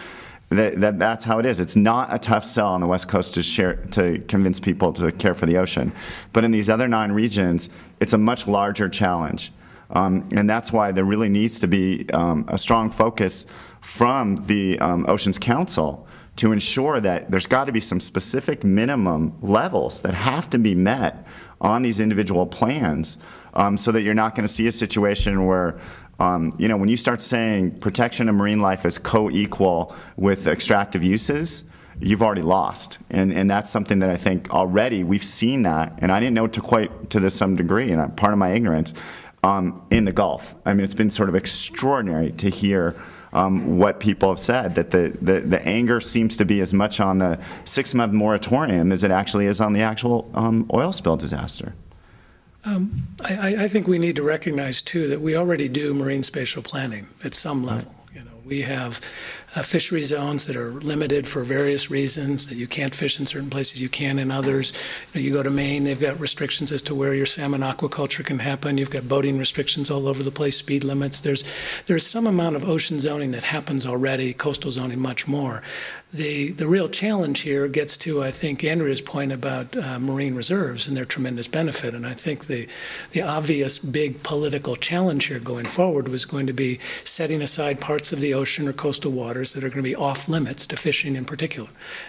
That, that, that's how it is. It's not a tough sell on the West Coast to share, to convince people to care for the ocean. But in these other nine regions, it's a much larger challenge. Um, and that's why there really needs to be um, a strong focus from the um, Oceans Council to ensure that there's got to be some specific minimum levels that have to be met on these individual plans um, so that you're not going to see a situation where Um, you know, when you start saying protection of marine life is co-equal with extractive uses, you've already lost. And, and that's something that I think already we've seen that, and I didn't know to quite to this some degree, and I'm, part of my ignorance, um, in the Gulf. I mean, it's been sort of extraordinary to hear um, what people have said, that the, the, the anger seems to be as much on the six-month moratorium as it actually is on the actual um, oil spill disaster. Um, I, I think we need to recognize, too, that we already do marine spatial planning at some level. You know, we have uh, fishery zones that are limited for various reasons, that you can't fish in certain places, you can in others. You know, you go to Maine, they've got restrictions as to where your salmon aquaculture can happen. You've got boating restrictions all over the place, speed limits. There's, there's some amount of ocean zoning that happens already, coastal zoning much more. The, the real challenge here gets to, I think, Andrea's point about uh, marine reserves and their tremendous benefit. And I think the, the obvious big political challenge here going forward was going to be setting aside parts of the ocean or coastal waters that are going to be off limits to fishing in particular.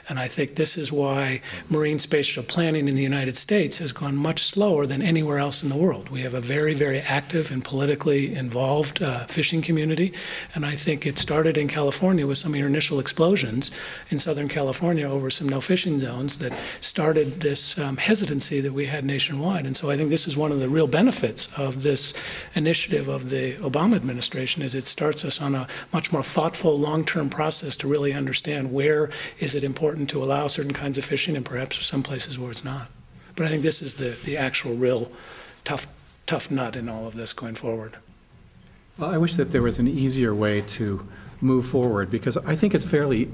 And I think this is why marine spatial planning in the United States has gone much slower than anywhere else in the world. We have a very, very active and politically involved uh, fishing community. And I think it started in California with some of your initial explosions in Southern California over some no-fishing zones that started this um, hesitancy that we had nationwide. And so I think this is one of the real benefits of this initiative of the Obama administration, is it starts us on a much more thoughtful, long-term process to really understand where is it important to allow certain kinds of fishing and perhaps some places where it's not. But I think this is the, the actual real tough, tough nut in all of this going forward. Well, I wish that there was an easier way to move forward, because I think it's fairly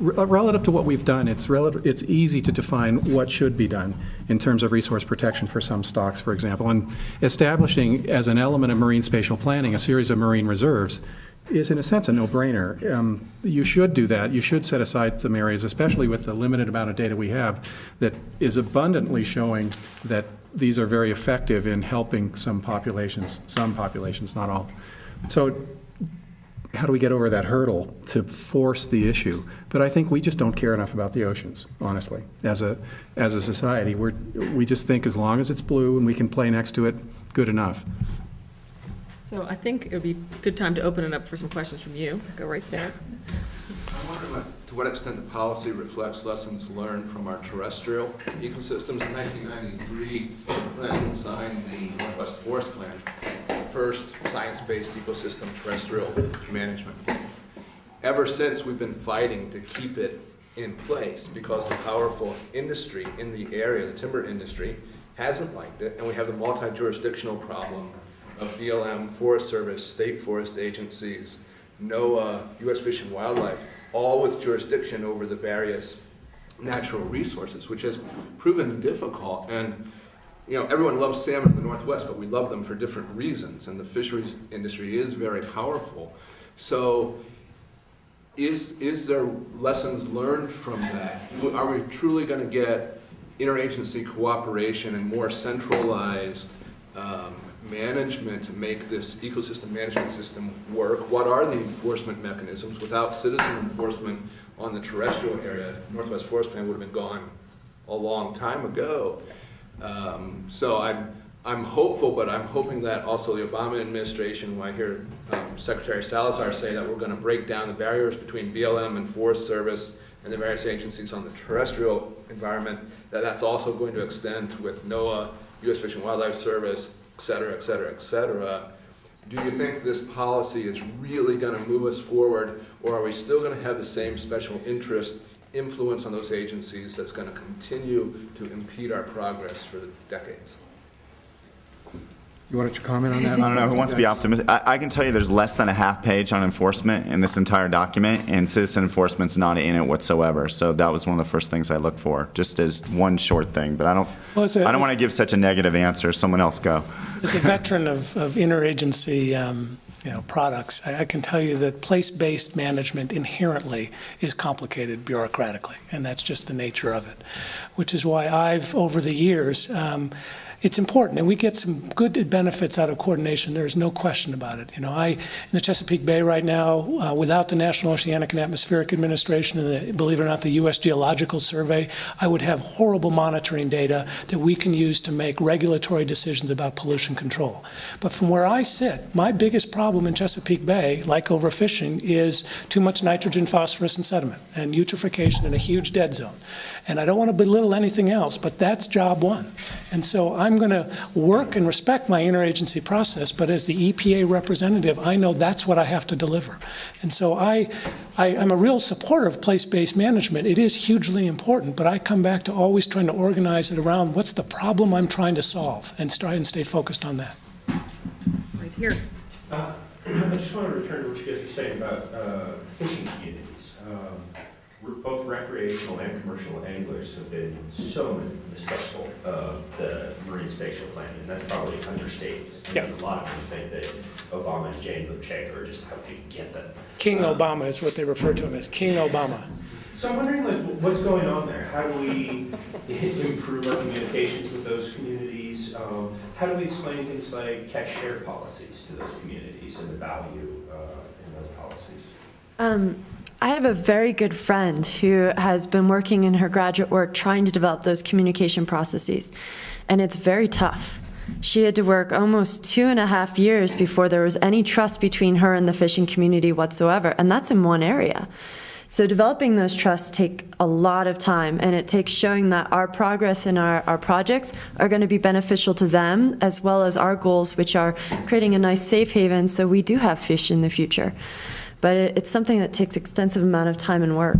relative to what we've done, it's, relative, it's easy to define what should be done in terms of resource protection for some stocks, for example. And establishing as an element of marine spatial planning a series of marine reserves is, in a sense, a no-brainer. Um, you should do that. You should set aside some areas, especially with the limited amount of data we have, that is abundantly showing that these are very effective in helping some populations, some populations, not all. So, how do we get over that hurdle to force the issue? But I think we just don't care enough about the oceans, honestly, as a, as a society. We're, we just think as long as it's blue and we can play next to it, good enough. So I think it would be a good time to open it up for some questions from you. Go right there. I wonder what, to what extent the policy reflects lessons learned from our terrestrial ecosystems. In nineteen ninety-three, Landon signed the Northwest Forest Plan, first science-based ecosystem terrestrial management. Ever since, we've been fighting to keep it in place because the powerful industry in the area, the timber industry, hasn't liked it, and we have the multi-jurisdictional problem of B L M, Forest Service, state forest agencies, NOAA, U S Fish and Wildlife, all with jurisdiction over the various natural resources, which has proven difficult. And you know, everyone loves salmon in the Northwest, but we love them for different reasons, and the fisheries industry is very powerful. So is, is there lessons learned from that? Are we truly going to get interagency cooperation and more centralized um, management to make this ecosystem management system work? What are the enforcement mechanisms? Without citizen enforcement on the terrestrial area, Northwest Forest Plan would have been gone a long time ago. Um, so I'm, I'm hopeful, but I'm hoping that also the Obama administration, when I hear um, Secretary Salazar say that we're going to break down the barriers between B L M and Forest Service and the various agencies on the terrestrial environment, that that's also going to extend with NOAA, U S Fish and Wildlife Service, et cetera, et cetera, et cetera. Do you think this policy is really going to move us forward, or are we still going to have the same special interest influence on those agencies that's going to continue to impede our progress for decades? You want to comment on that? I don't know. Who wants to be optimistic? I, I can tell you there's less than a half page on enforcement in this entire document, and citizen enforcement's not in it whatsoever. So that was one of the first things I looked for, just as one short thing. But I don't, well, a, I don't want to give such a negative answer. Someone else go. As a veteran of, of interagency um, you know, products, I, I can tell you that place-based management inherently is complicated bureaucratically, and that's just the nature of it, which is why I've, over the years, um, it's important, and we get some good benefits out of coordination. There is no question about it. You know, I, in the Chesapeake Bay right now, uh, without the National Oceanic and Atmospheric Administration and, the, believe it or not, the U S Geological Survey, I would have horrible monitoring data that we can use to make regulatory decisions about pollution control. But from where I sit, my biggest problem in Chesapeake Bay, like overfishing, is too much nitrogen, phosphorus, and sediment, and eutrophication in a huge dead zone. And I don't want to belittle anything else, but that's job one. And so I I'm going to work and respect my interagency process, but as the E P A representative, I know that's what I have to deliver. And so I, I, I'm a real supporter of place-based management. It is hugely important, but I come back to always trying to organize it around what's the problem I'm trying to solve, and try and stay focused on that. Right here. Uh, I just want to return to what you guys were saying about uh, fishing communities. Um, Both recreational and commercial anglers have been so respectful of the marine spatial planning, and that's probably understated. I mean, yeah. A lot of people think that Obama and Jane Lubchenco are just how people get that. King um, Obama is what they refer to him as, King Obama. So I'm wondering, like, what's going on there? How do we improve our communications with those communities? Um, how do we explain things like catch-share policies to those communities and the value uh, in those policies? Um, I have a very good friend who has been working in her graduate work trying to develop those communication processes, and it's very tough. She had to work almost two and a half years before there was any trust between her and the fishing community whatsoever, and that's in one area. So developing those trusts take a lot of time, and it takes showing that our progress and our, our projects are going to be beneficial to them, as well as our goals, which are creating a nice safe haven so we do have fish in the future. But it, it's something that takes extensive amount of time and work.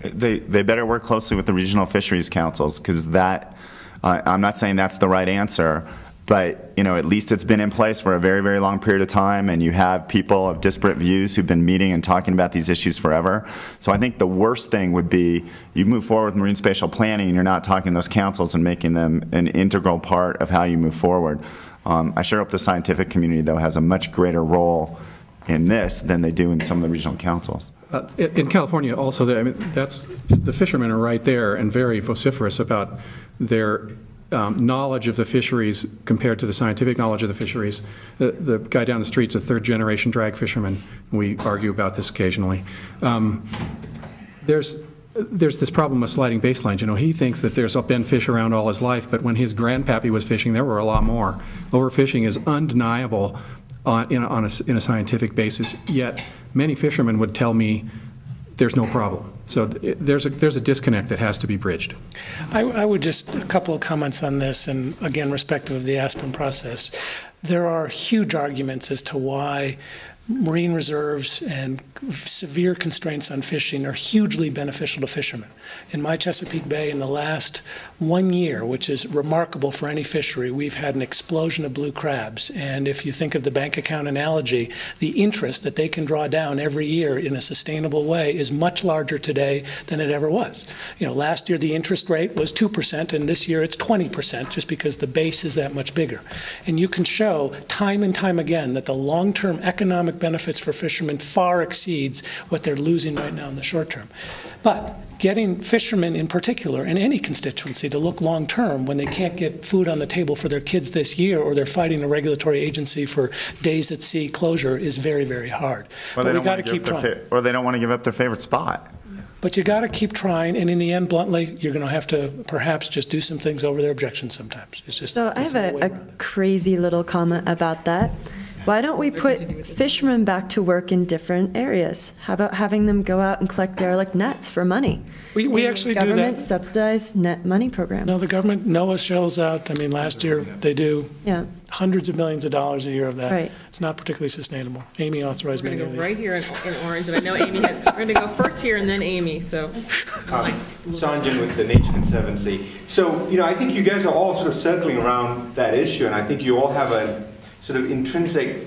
They, they better work closely with the regional fisheries councils, because that, uh, I'm not saying that's the right answer, but you know, at least it's been in place for a very, very long period of time, and you have people of disparate views who've been meeting and talking about these issues forever. So I think the worst thing would be you move forward with marine spatial planning and you're not talking to those councils and making them an integral part of how you move forward. Um, I sure hope the scientific community, though, has a much greater role in this than they do in some of the regional councils. Uh, in California also, I mean, that's, the fishermen are right there and very vociferous about their Um, knowledge of the fisheries compared to the scientific knowledge of the fisheries. The, the guy down the street's a third-generation drag fisherman. We argue about this occasionally. Um, there's, there's this problem of sliding baselines. You know, he thinks that there's been fish around all his life, but when his grandpappy was fishing, there were a lot more. Overfishing is undeniable on, in, on a, in a scientific basis, yet many fishermen would tell me there's no problem. So there's a, there's a disconnect that has to be bridged. I, I would just, a couple of comments on this, and again, respective of the Aspen process. There are huge arguments as to why marine reserves and severe constraints on fishing are hugely beneficial to fishermen. In my Chesapeake Bay, in the last one year, which is remarkable for any fishery, we've had an explosion of blue crabs. And if you think of the bank account analogy, the interest that they can draw down every year in a sustainable way is much larger today than it ever was. You know, last year the interest rate was two percent, and this year it's twenty percent, just because the base is that much bigger. And you can show time and time again that the long-term economic benefits for fishermen far exceeds what they're losing right now in the short term. But getting fishermen in particular, and any constituency, to look long term when they can't get food on the table for their kids this year, or they're fighting a regulatory agency for days at sea closure, is very, very hard. Well, but we got to keep trying. Or they don't want to give up their favorite spot. But you got to keep trying, and in the end, bluntly, you're going to have to perhaps just do some things over their objections sometimes. It's just. So I have a, a crazy little comment about that. Why don't we put fishermen back to work in different areas? How about having them go out and collect derelict nets for money? We, we actually do that. Government subsidized net money program. No, the government, NOAA shells out. I mean, last year they do yeah. hundreds of millions of dollars a year of that. Right. It's not particularly sustainable. Amy authorized me. We're going to go right here in, in orange, and I know Amy has, we're going to go first here and then Amy. So, um, Sanjan with the Nature Conservancy. So, you know, I think you guys are all sort of circling around that issue, and I think you all have a sort of intrinsic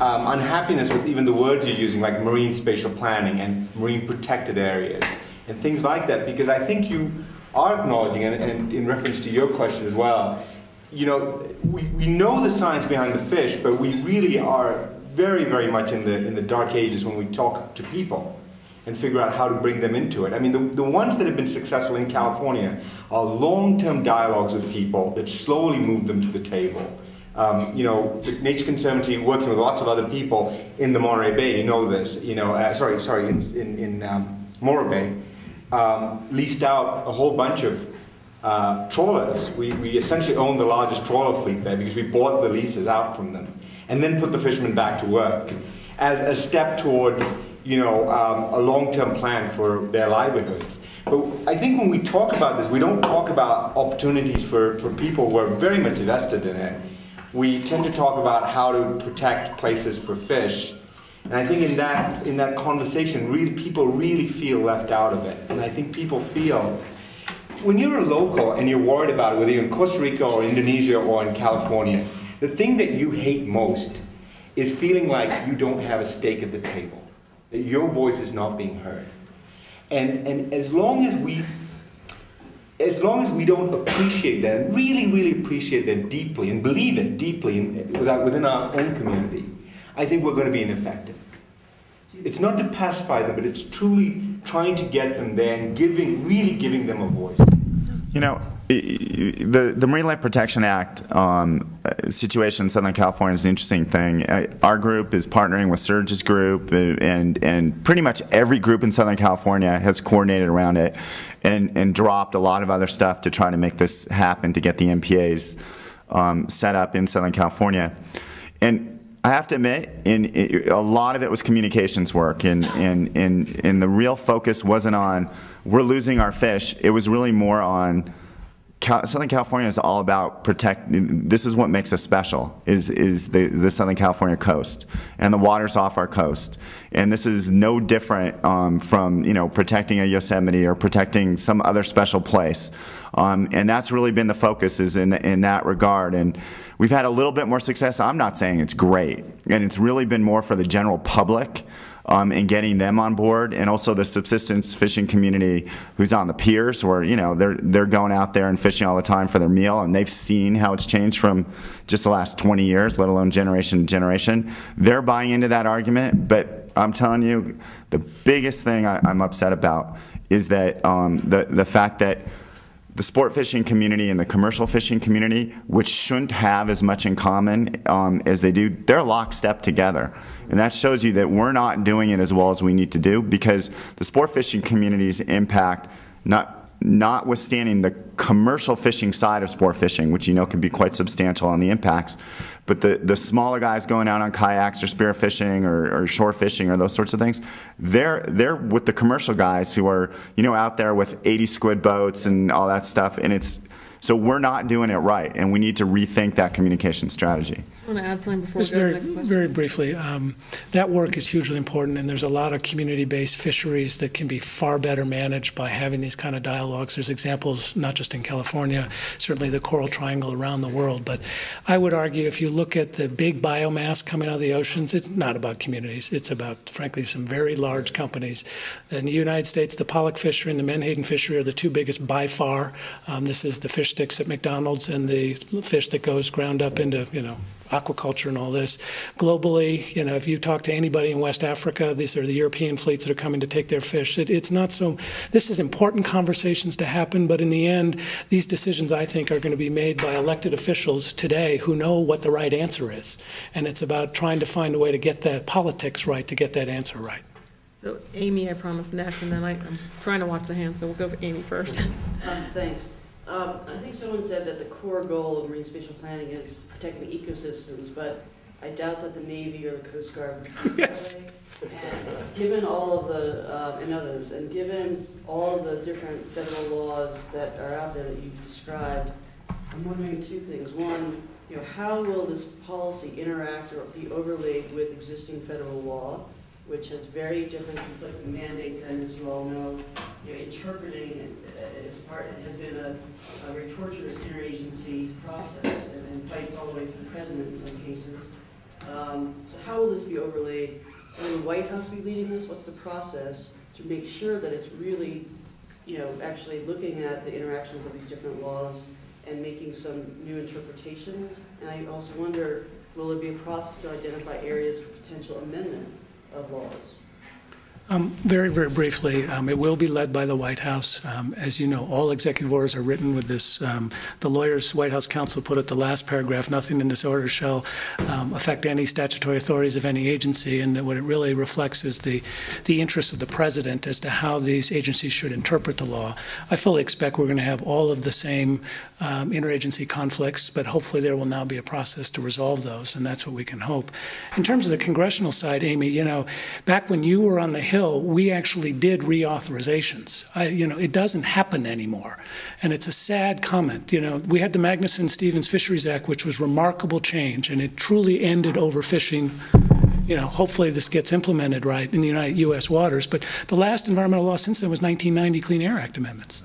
um, unhappiness with even the words you're using, like marine spatial planning and marine protected areas and things like that, because I think you are acknowledging, and, and in reference to your question as well, you know, we, we know the science behind the fish, but we really are very, very much in the, in the dark ages when we talk to people and figure out how to bring them into it. I mean, the, the ones that have been successful in California are long-term dialogues with people that slowly move them to the table. Um, you know, the Nature Conservancy, working with lots of other people in the Monterey Bay, you know this, you know, uh, sorry, sorry, in, in, in um, Morro Bay, um, leased out a whole bunch of uh, trawlers. We, we essentially own the largest trawler fleet there because we bought the leases out from them and then put the fishermen back to work as a step towards, you know, um, a long-term plan for their livelihoods. But I think when we talk about this, we don't talk about opportunities for, for people who are very much invested in it. We tend to talk about how to protect places for fish, and I think in that in that conversation, really, people really feel left out of it. And I think people feel, when you're a local and you're worried about it, whether you're in Costa Rica or Indonesia or in California, the thing that you hate most is feeling like you don't have a stake at the table, that your voice is not being heard. And and as long as we As long as we don't appreciate that, really, really appreciate that deeply and believe it deeply in, within our own community, I think we're going to be ineffective. Do it's not to pacify them, but it's truly trying to get them there and giving, really giving them a voice. You know, the, the Marine Life Protection Act um, situation in Southern California is an interesting thing. Our group is partnering with Surge's group, and, and pretty much every group in Southern California has coordinated around it and, and dropped a lot of other stuff to try to make this happen, to get the M P As um, set up in Southern California. And I have to admit, in, in, a lot of it was communications work, and, and, and, and the real focus wasn't on we're losing our fish. It was really more on Cal Southern California is all about protect. This is what makes us special, is, is the, the Southern California coast and the waters off our coast. And this is no different um, from, you know, protecting a Yosemite or protecting some other special place. Um, and that's really been the focus, is in, in that regard. And we've had a little bit more success. I'm not saying it's great, and it's really been more for the general public um, and getting them on board, and also the subsistence fishing community who's on the piers, where, you know, they're they're going out there and fishing all the time for their meal, and they've seen how it's changed from just the last twenty years, let alone generation to generation. They're buying into that argument, but I'm telling you, the biggest thing I, I'm upset about is that um, the the fact that the sport fishing community and the commercial fishing community, which shouldn't have as much in common um, as they do, they're lockstep together. And that shows you that we're not doing it as well as we need to do, because the sport fishing community's impact, not notwithstanding the commercial fishing side of sport fishing, which, you know, can be quite substantial on the impacts, but the, the smaller guys going out on kayaks or spear fishing or, or shore fishing or those sorts of things, they're, they're with the commercial guys who are, you know, out there with eighty squid boats and all that stuff, and it's, so we're not doing it right, and we need to rethink that communication strategy. I want to add something before just we go very, to the next question. Very briefly, um, that work is hugely important, and there's a lot of community-based fisheries that can be far better managed by having these kind of dialogues. There's examples not just in California, certainly the Coral Triangle around the world, but I would argue if you look at the big biomass coming out of the oceans, it's not about communities. It's about, frankly, some very large companies. In the United States, the pollock fishery and the menhaden fishery are the two biggest by far. Um, this is the fish sticks at McDonald's and the fish that goes ground up into, you know, aquaculture and all this. Globally, you know, if you talk to anybody in West Africa, these are the European fleets that are coming to take their fish. It, it's not so, this is important conversations to happen, but in the end, these decisions, I think, are going to be made by elected officials today who know what the right answer is. And it's about trying to find a way to get that politics right, to get that answer right. So Amy, I promise, next, and then I, I'm trying to watch the hand, so we'll go for Amy first. Um, thanks. Um, I think someone said that the core goal of marine spatial planning is protecting ecosystems, but I doubt that the Navy or the Coast Guard would see yes. that way. And given all of the, uh, and others, and given all of the different federal laws that are out there that you've described, I'm wondering two things. One, you know, how will this policy interact or be overlaid with existing federal law, which has very different conflicting mandates, and as you all know, you know, interpreting as part has been a, a very torturous interagency process, and, and fights all the way to the president in some cases. Um, so how will this be overlaid? And will the White House be leading this? What's the process to make sure that it's really, you know, actually looking at the interactions of these different laws and making some new interpretations? And I also wonder, will it be a process to identify areas for potential amendment of laws? Um, very, very briefly, um, it will be led by the White House. Um, as you know, all executive orders are written with this. Um, the lawyers, White House counsel put it, the last paragraph, nothing in this order shall um, affect any statutory authorities of any agency. And that what it really reflects is the, the interests of the president as to how these agencies should interpret the law. I fully expect we're going to have all of the same um, interagency conflicts, but hopefully there will now be a process to resolve those, and that's what we can hope. In terms of the congressional side, Amy, you know, back when you were on the Hill, we actually did reauthorizations. I, you know, it doesn't happen anymore, and it's a sad comment. You know, we had the Magnuson-Stevens Fisheries Act, which was remarkable change, and it truly ended overfishing. You know, hopefully this gets implemented right in the United U S waters. But the last environmental law since then was nineteen ninety Clean Air Act amendments.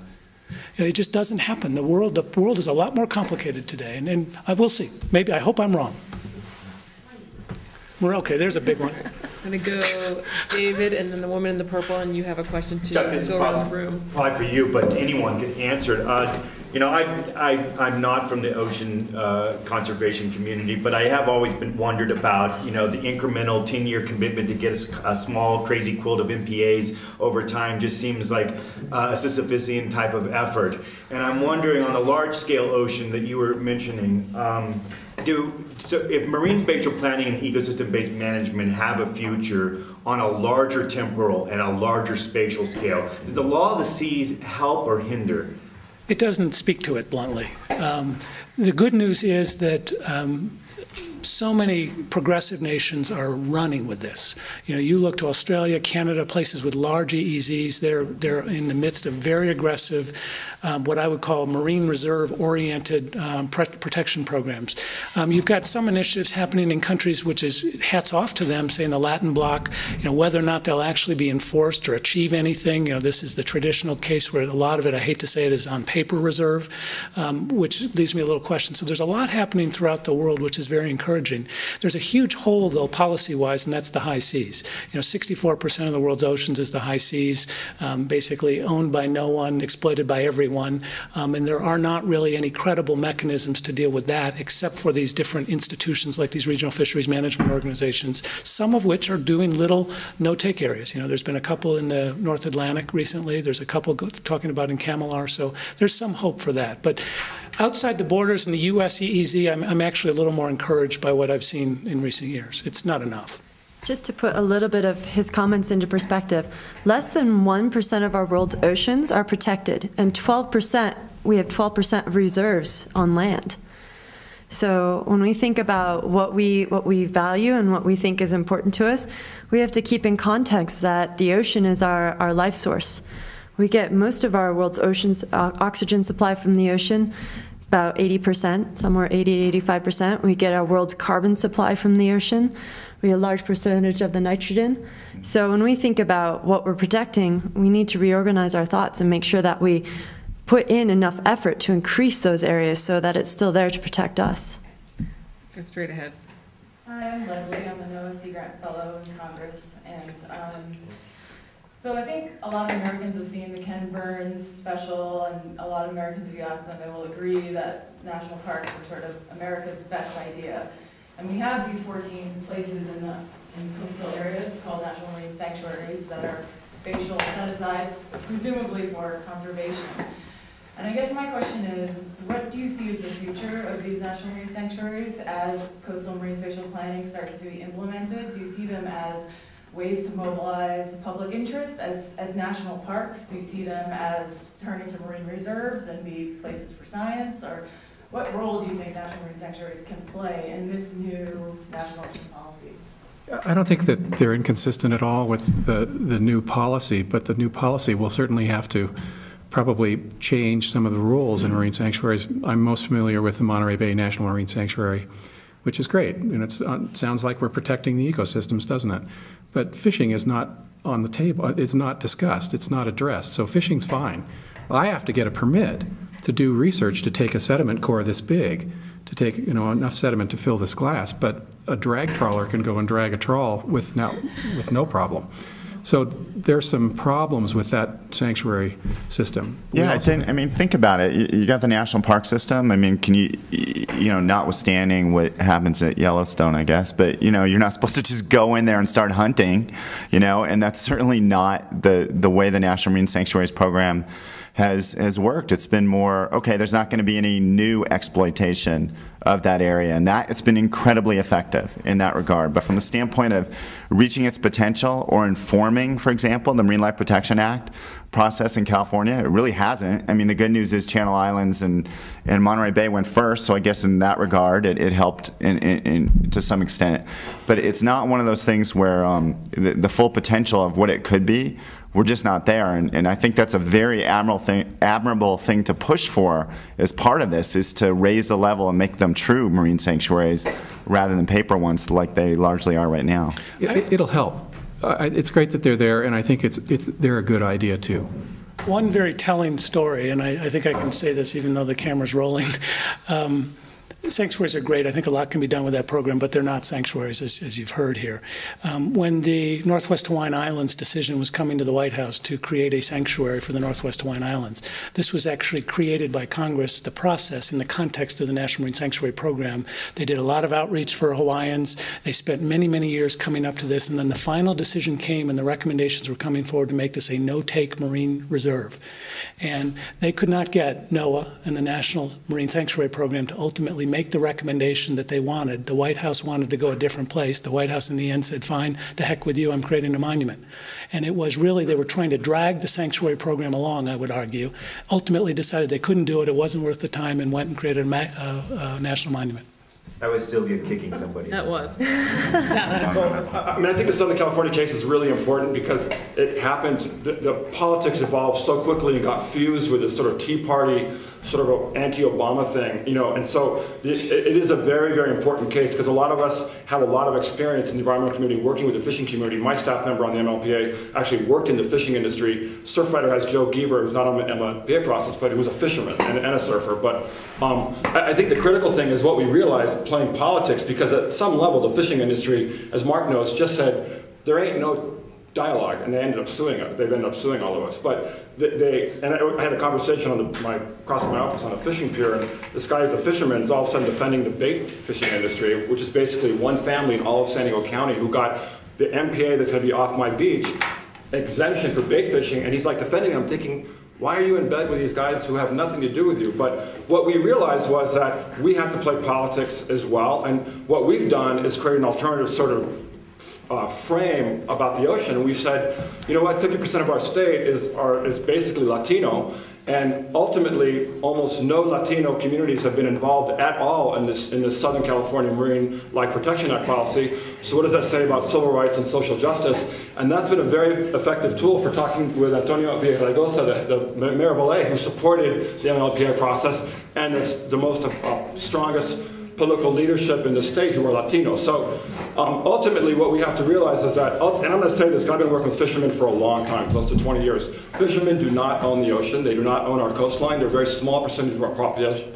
You know, it just doesn't happen. The world, the world is a lot more complicated today, and, and I will see. Maybe I hope I'm wrong. We're okay. There's a big one. I'm going to go David, and then the woman in the purple, and you have a question too. Chuck, this is probably, probably for you, but anyone can answer it. Uh, You know, I, I, I'm not from the ocean uh, conservation community, but I have always been wondered about, you know, the incremental ten-year commitment to get a, a small, crazy quilt of M P As over time just seems like uh, a Sisyphean type of effort. And I'm wondering, on the large-scale ocean that you were mentioning, um, do so if marine spatial planning and ecosystem-based management have a future on a larger temporal and a larger spatial scale, does the law of the seas help or hinder? It doesn't speak to it bluntly. Um, the good news is that um, so many progressive nations are running with this. You know, you look to Australia, Canada, places with large E E Zs. They're they're in the midst of very aggressive, um, what I would call marine reserve-oriented um, protection programs. Um, you've got some initiatives happening in countries, which is hats off to them, say in the Latin Bloc. You know, whether or not they'll actually be enforced or achieve anything. You know, this is the traditional case where a lot of it, I hate to say it, is on paper reserve, um, which leaves me a little question. So there's a lot happening throughout the world, which is very encouraging. There's a huge hole, though, policy-wise, and that's the high seas. You know, sixty-four percent of the world's oceans is the high seas, um, basically owned by no one, exploited by everyone, um, and there are not really any credible mechanisms to deal with that, except for these different institutions like these regional fisheries management organizations, some of which are doing little no-take areas. You know, there's been a couple in the North Atlantic recently. There's a couple go talking about in Camilar, so there's some hope for that. But outside the borders in the U S E E Z, I'm, I'm actually a little more encouraged by what I've seen in recent years. It's not enough. Just to put a little bit of his comments into perspective, less than one percent of our world's oceans are protected, and twelve percent, we have twelve percent of reserves on land. So when we think about what we, what we value and what we think is important to us, we have to keep in context that the ocean is our, our life source. We get most of our world's oceans uh, oxygen supply from the ocean, about eighty percent, somewhere eighty to eighty-five percent. We get our world's carbon supply from the ocean. We have a large percentage of the nitrogen. So when we think about what we're protecting, we need to reorganize our thoughts and make sure that we put in enough effort to increase those areas so that it's still there to protect us. Go straight ahead. Hi, I'm Leslie. I'm a NOAA Sea Grant Fellow in Congress, and um, so I think a lot of Americans have seen the Ken Burns special, and a lot of Americans, if you ask them, they will agree that national parks are sort of America's best idea. And we have these fourteen places in the in coastal areas called National Marine Sanctuaries that are spatial set-asides, presumably for conservation. And I guess my question is, what do you see as the future of these national marine sanctuaries as coastal marine spatial planning starts to be implemented? Do you see them as ways to mobilize public interest as, as national parks? Do you see them as turning to marine reserves and be places for science? Or what role do you think national marine sanctuaries can play in this new national ocean policy? I don't think that they're inconsistent at all with the, the new policy, but the new policy will certainly have to probably change some of the rules in marine sanctuaries. I'm most familiar with the Monterey Bay National Marine Sanctuary, which is great, and it uh, sounds like we're protecting the ecosystems, doesn't it? But fishing is not on the table. It's not discussed. It's not addressed. So fishing's fine. I have to get a permit to do research to take a sediment core this big, to take you know enough sediment to fill this glass. But a drag trawler can go and drag a trawl with now with no problem. So there's some problems with that sanctuary system. Yeah, I, think, I mean, think about it. You, you got the national park system. I mean, can you, you know, notwithstanding what happens at Yellowstone, I guess, but you know, you're not supposed to just go in there and start hunting, you know, and that's certainly not the the way the National Marine Sanctuaries Program has has worked. It's been more, okay, there's not going to be any new exploitation of that area, and that it's been incredibly effective in that regard. But from the standpoint of reaching its potential or informing, for example, the Marine Life Protection Act process in California, it really hasn't. I mean, the good news is Channel Islands and, and Monterey Bay went first, so I guess in that regard it, it helped in, in, in, to some extent. But it's not one of those things where um, the, the full potential of what it could be, we're just not there, and, and I think that's a very admirable thing, admirable thing to push for as part of this, is to raise the level and make them true marine sanctuaries rather than paper ones like they largely are right now. It, it'll help. Uh, it's great that they're there, and I think it's, it's, they're a good idea too. One very telling story, and I, I think I can say this even though the camera's rolling. Um, sanctuaries are great. I think a lot can be done with that program, but they're not sanctuaries, as, as you've heard here. Um, when the Northwest Hawaiian Islands decision was coming to the White House to create a sanctuary for the Northwest Hawaiian Islands, this was actually created by Congress, the process, in the context of the National Marine Sanctuary Program. They did a lot of outreach for Hawaiians. They spent many, many years coming up to this, and then the final decision came and the recommendations were coming forward to make this a no-take marine reserve. And they could not get NOAA and the National Marine Sanctuary Program to ultimately make the recommendation that they wanted. The White House wanted to go a different place. The White House in the end said, fine, the heck with you, I'm creating a monument. And it was really, they were trying to drag the sanctuary program along, I would argue, ultimately decided they couldn't do it, it wasn't worth the time, and went and created a, ma uh, a national monument. That was Sylvia kicking somebody. That was. I mean, I think the Southern California case is really important because it happened, the, the politics evolved so quickly and got fused with this sort of Tea Party, sort of an anti-Obama thing, you know, and so it, it is a very, very important case because a lot of us have a lot of experience in the environmental community working with the fishing community. My staff member on the M L P A actually worked in the fishing industry. Surfrider has Joe Geaver, who's not on the M L P A process, but who was a fisherman and, and a surfer. But um, I, I think the critical thing is what we realize playing politics, because at some level the fishing industry, as Mark knows, just said, there ain't no dialogue, and they ended up suing us. They've ended up suing all of us. But they, they and I had a conversation on the, my crossing my office on a fishing pier, and this guy who's a fisherman is all of a sudden defending the bait fishing industry, which is basically one family in all of San Diego County who got the M P A that's going to be off my beach exemption for bait fishing, and he's like defending them, thinking, why are you in bed with these guys who have nothing to do with you? But what we realized was that we have to play politics as well, and what we've done is create an alternative sort of Uh, frame about the ocean, and we said, you know what, fifty percent of our state is, are, is basically Latino, and ultimately almost no Latino communities have been involved at all in this in this Southern California Marine Life Protection Act policy. So what does that say about civil rights and social justice? And that's been a very effective tool for talking with Antonio Villaraigosa, the, the mayor of L A, who supported the M L P A process, and the, the most uh, strongest political leadership in the state who are Latino. So um, ultimately what we have to realize is that, and I'm gonna say this, I've been working with fishermen for a long time, close to twenty years. Fishermen do not own the ocean, they do not own our coastline, they're a very small percentage of our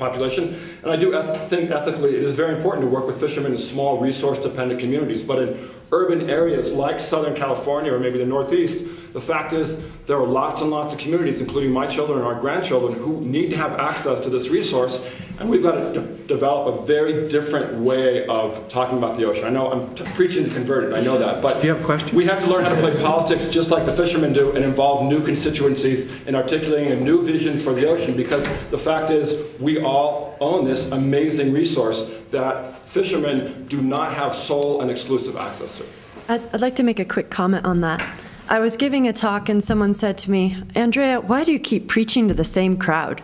population. And I do eth think ethically it is very important to work with fishermen in small resource-dependent communities, but in urban areas like Southern California or maybe the Northeast, the fact is there are lots and lots of communities, including my children and our grandchildren, who need to have access to this resource, and we've got to de develop a very different way of talking about the ocean. I know I'm t preaching to converted, I know that, but do you have questions? We have to learn how to play politics just like the fishermen do and involve new constituencies in articulating a new vision for the ocean, because the fact is we all own this amazing resource that fishermen do not have sole and exclusive access to. I'd, I'd like to make a quick comment on that. I was giving a talk and someone said to me, Andrea, why do you keep preaching to the same crowd,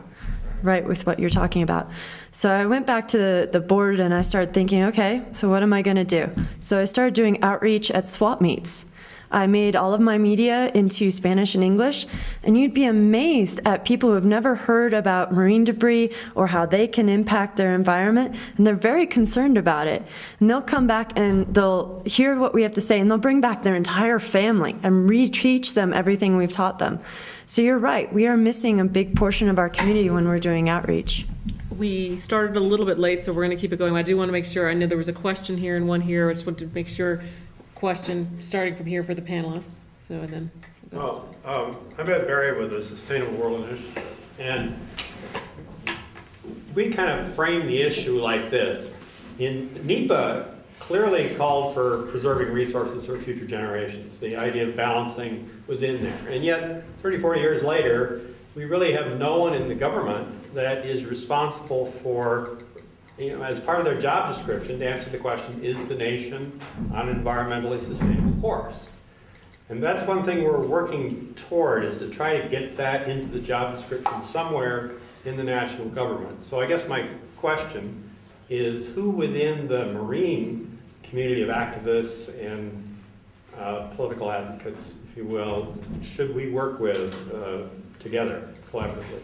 right, with what you're talking about? So I went back to the, the board and I started thinking, okay, so what am I gonna do? So I started doing outreach at swap meets. I made all of my media into Spanish and English, and you'd be amazed at people who have never heard about marine debris or how they can impact their environment, and they're very concerned about it. And they'll come back and they'll hear what we have to say, and they'll bring back their entire family and reteach them everything we've taught them. So you're right, we are missing a big portion of our community when we're doing outreach. We started a little bit late, so we're gonna keep it going. I do wanna make sure, I know there was a question here and one here, I just wanted to make sure question starting from here for the panelists. So and then well, um, I met Barry with the Sustainable World Initiative, and we kind of frame the issue like this. In NEPA clearly called for preserving resources for future generations. The idea of balancing was in there, and yet thirty, forty years later we really have no one in the government that is responsible for, you know, as part of their job description, to answer the question, is the nation on an environmentally sustainable course? And that's one thing we're working toward, is to try to get that into the job description somewhere in the national government. So I guess my question is, who within the marine community of activists and uh, political advocates, if you will, should we work with uh, together, collaboratively?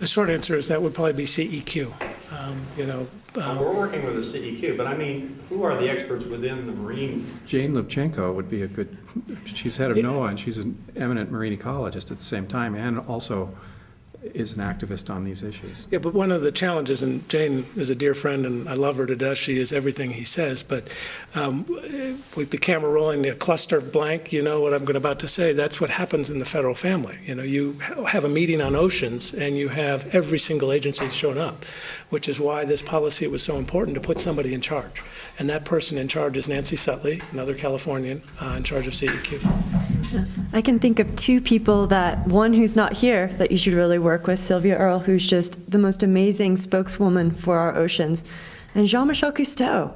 The short answer is that would probably be C E Q. Um, you know, um, well, we're working with the C E Q, but I mean, who are the experts within the marine? Jane Lubchenco would be a good. She's head of NOAA, and she's an eminent marine ecologist at the same time, and also is an activist on these issues. Yeah, but one of the challenges, and Jane is a dear friend and I love her to death, she is everything he says, but um, with the camera rolling, the cluster blank, you know what I'm about to say, that's what happens in the federal family. You know, you have a meeting on oceans and you have every single agency shown up, which is why this policy was so important to put somebody in charge. And that person in charge is Nancy Sutley, another Californian uh, in charge of C E Q. I can think of two people that, one who's not here, that you should really work with, Sylvia Earle, who's just the most amazing spokeswoman for our oceans, and Jean-Michel Cousteau.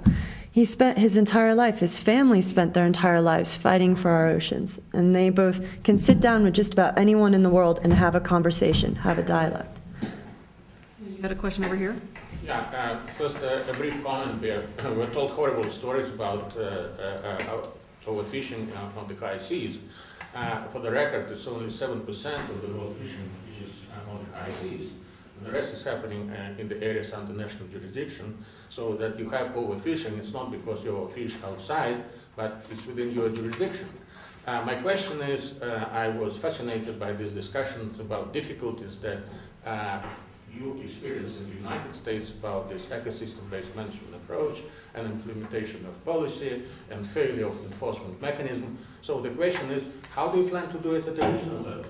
He spent his entire life, his family spent their entire lives fighting for our oceans, and they both can sit down with just about anyone in the world and have a conversation, have a dialogue. You had a question over here? Yeah, uh, first uh, a brief comment there. We're told horrible stories about uh, uh, uh, overfishing uh, on the high seas. Uh, for the record, it's only seven percent of the world fishing which is uh, on the high seas. And the rest is happening uh, in the areas under national jurisdiction, so that you have overfishing. It's not because you overfish outside, but it's within your jurisdiction. Uh, my question is, uh, I was fascinated by these discussions about difficulties that uh, you experience in the United States about this ecosystem-based management approach and implementation of policy and failure of enforcement mechanism. So the question is, how do you plan to do it at the regional level?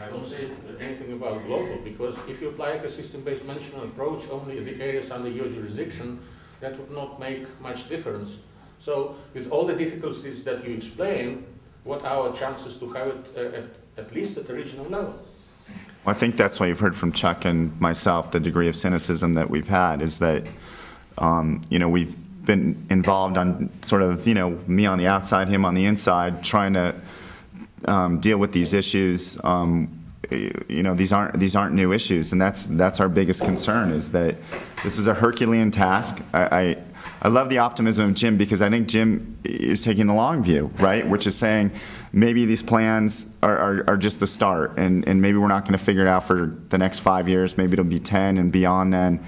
I don't say anything about global, because if you apply ecosystem-based management approach only in the areas under your jurisdiction, that would not make much difference. So with all the difficulties that you explain, what are our chances to have it uh, at, at least at the regional level? I think that's why you've heard from Chuck and myself the degree of cynicism that we've had is that, um, you know, we've been involved on sort of, you know, me on the outside, him on the inside, trying to um, deal with these issues. Um, you know, these aren't these aren't new issues, and that's that's our biggest concern is that this is a Herculean task. I, I I love the optimism of Jim, because I think Jim is taking the long view, right, which is saying maybe these plans are, are, are just the start, and, and maybe we're not going to figure it out for the next five years. Maybe it'll be ten and beyond then,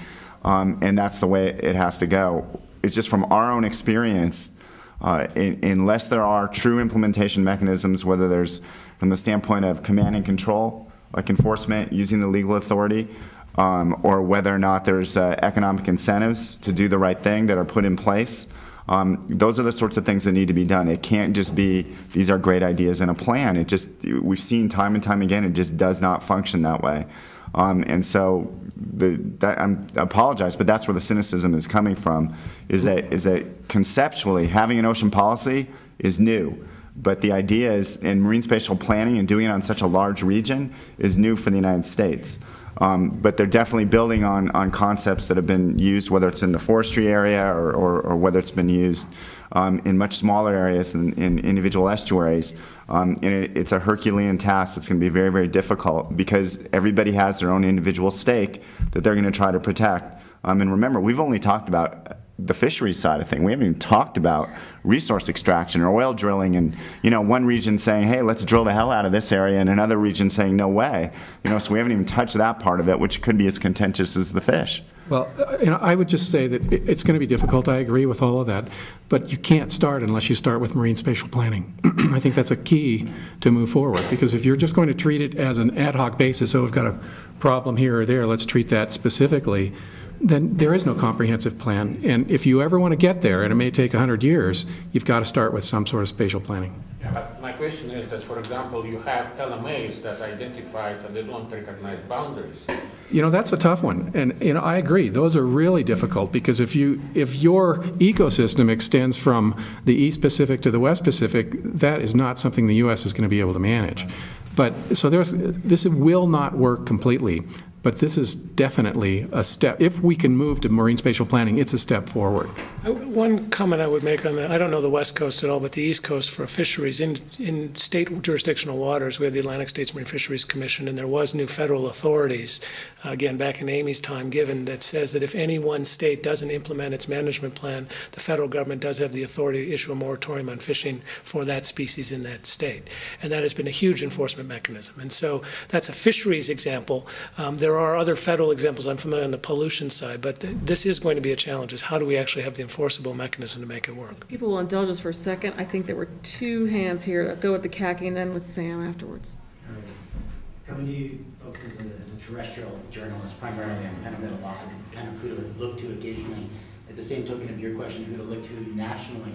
um, and that's the way it has to go. It's just from our own experience, uh, in, unless there are true implementation mechanisms, whether there's from the standpoint of command and control, like enforcement, using the legal authority, Um, or whether or not there's uh, economic incentives to do the right thing that are put in place. Um, those are the sorts of things that need to be done. It can't just be, these are great ideas and a plan. It just, we've seen time and time again, it just does not function that way. Um, and so, the, that, I'm, I apologize, but that's where the cynicism is coming from, is that, is that conceptually having an ocean policy is new. But the idea is, in marine spatial planning and doing it on such a large region is new for the United States. Um, but they're definitely building on, on concepts that have been used, whether it's in the forestry area or, or, or whether it's been used um, in much smaller areas in, in individual estuaries. Um, and it, it's a Herculean task. It's going to be very, very difficult because everybody has their own individual stake that they're going to try to protect. Um, and remember, we've only talked about the fisheries side of thing. We haven't even talked about resource extraction or oil drilling, and you know, one region saying, hey, let's drill the hell out of this area, and another region saying, no way. You know, so we haven't even touched that part of it, which could be as contentious as the fish. Well, you know, I would just say that it's going to be difficult. I agree with all of that, but you can't start unless you start with marine spatial planning. I think that's a key to move forward, because if you're just going to treat it as an ad hoc basis, so we've got a problem here or there, let's treat that specifically, then there is no comprehensive plan. And if you ever want to get there, and it may take a hundred years, you've got to start with some sort of spatial planning. Yeah, but my question is that, for example, you have L M As that identified and they don't recognize boundaries. You know, that's a tough one. And, you know, I agree. Those are really difficult, because if, you, if your ecosystem extends from the East Pacific to the West Pacific, that is not something the U S is going to be able to manage. But so there's, this will not work completely. But this is definitely a step. If we can move to marine spatial planning, it's a step forward. One comment I would make on that, I don't know the West Coast at all, but the East Coast for fisheries, in, in state jurisdictional waters, we have the Atlantic States Marine Fisheries Commission, and there was new federal authorities, again, back in Amy's time given, that says that if any one state doesn't implement its management plan, the federal government does have the authority to issue a moratorium on fishing for that species in that state. And that has been a huge enforcement mechanism. And so that's a fisheries example. Um, there There are other federal examples. I'm familiar on the pollution side, but th this is going to be a challenge, is how do we actually have the enforceable mechanism to make it work? So people will indulge us for a second. I think there were two hands here. I'll go with the khaki and then with Sam afterwards. All right. Coming to you, coastal as a terrestrial journalist, primarily I'm kind of at a loss of kind of who to look to occasionally. At the same token of your question, who to look to nationally,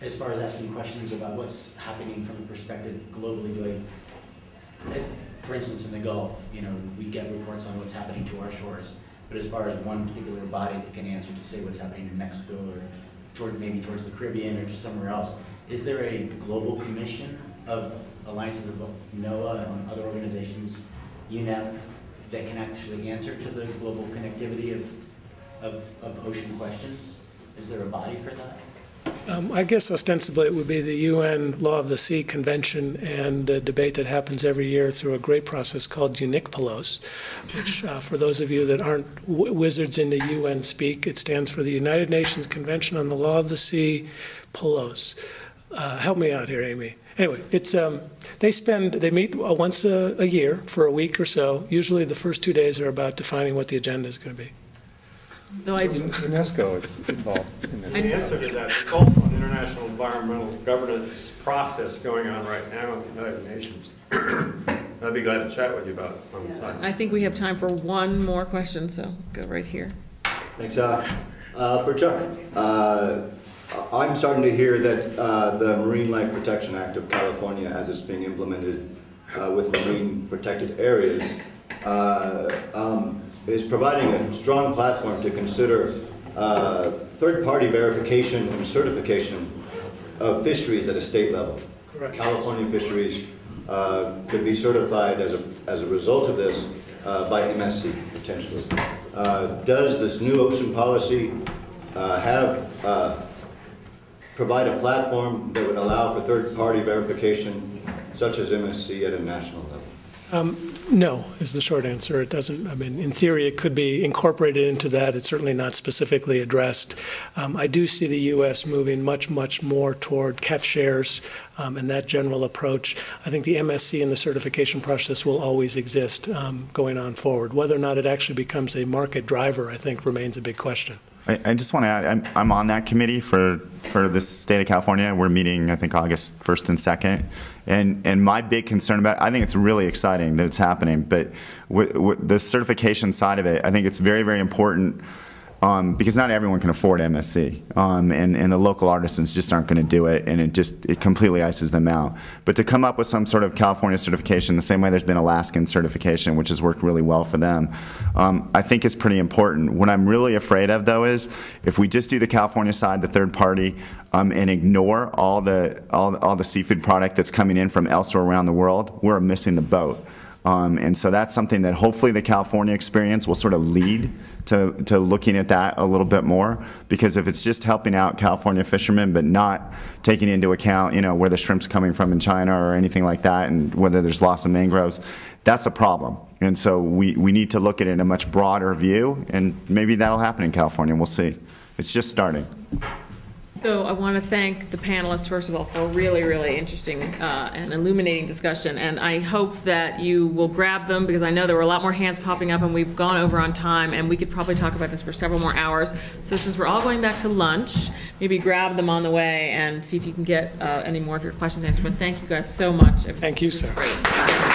as far as asking questions about what's happening from a perspective globally doing. For instance, in the Gulf, you know, we get reports on what's happening to our shores, but as far as one particular body that can answer to say what's happening in Mexico or toward, maybe towards the Caribbean or just somewhere else, is there a global commission of alliances of NOAA and other organizations, U N E P, that can actually answer to the global connectivity of, of, of ocean questions? Is there a body for that? Um, I guess ostensibly it would be the U N Law of the Sea Convention and the debate that happens every year through a great process called UNICPLOS, which uh, for those of you that aren't w wizards in the U N speak, it stands for the United Nations Convention on the Law of the Sea, PLOS. Uh, help me out here, Amy. Anyway, it's, um, they spend, they meet once a, a year for a week or so. Usually the first two days are about defining what the agenda is going to be. So I UNESCO is involved in this. The answer to that is also an international environmental governance process going on right now at the United Nations. I'd be glad to chat with you about it on the side. I think we have time for one more question, so go right here. Thanks. Uh, uh, for Chuck, uh, I'm starting to hear that uh, the Marine Life Protection Act of California, as it's being implemented uh, with marine protected areas, uh, um, is providing a strong platform to consider uh, third-party verification and certification of fisheries at a state level. Correct. California fisheries uh, could be certified as a, as a result of this uh, by M S C, potentially. Uh, does this new ocean policy uh, have uh, provide a platform that would allow for third-party verification, such as M S C, at a national level? Um, no, is the short answer. It doesn't, I mean, in theory, it could be incorporated into that. It's certainly not specifically addressed. Um, I do see the U S moving much, much more toward catch shares um, and that general approach. I think the M S C and the certification process will always exist um, going on forward. Whether or not it actually becomes a market driver, I think, remains a big question. I, I just want to add, I'm, I'm on that committee for, for the state of California. We're meeting, I think, August first and second. And, and my big concern about it, I think it's really exciting that it's happening, but with, with the certification side of it, I think it's very, very important um, because not everyone can afford M S C, um, and, and the local artisans just aren't going to do it, and it just it completely ices them out. But to come up with some sort of California certification, the same way there's been Alaskan certification, which has worked really well for them, um, I think is pretty important. What I'm really afraid of, though, is if we just do the California side, the third party, Um, and ignore all the all, all the seafood product that's coming in from elsewhere around the world, we're missing the boat. Um, and so that's something that hopefully the California experience will sort of lead to, to looking at that a little bit more, because if it's just helping out California fishermen but not taking into account, you know, where the shrimp's coming from in China or anything like that and whether there's loss of mangroves, that's a problem. And so we, we need to look at it in a much broader view, and maybe that'll happen in California. We'll see. It's just starting. So I want to thank the panelists, first of all, for a really, really interesting uh, and illuminating discussion. And I hope that you will grab them, because I know there were a lot more hands popping up and we've gone over on time, and we could probably talk about this for several more hours. So since we're all going back to lunch, maybe grab them on the way and see if you can get uh, any more of your questions answered. But thank you guys so much. It was, thank you, sir. Great.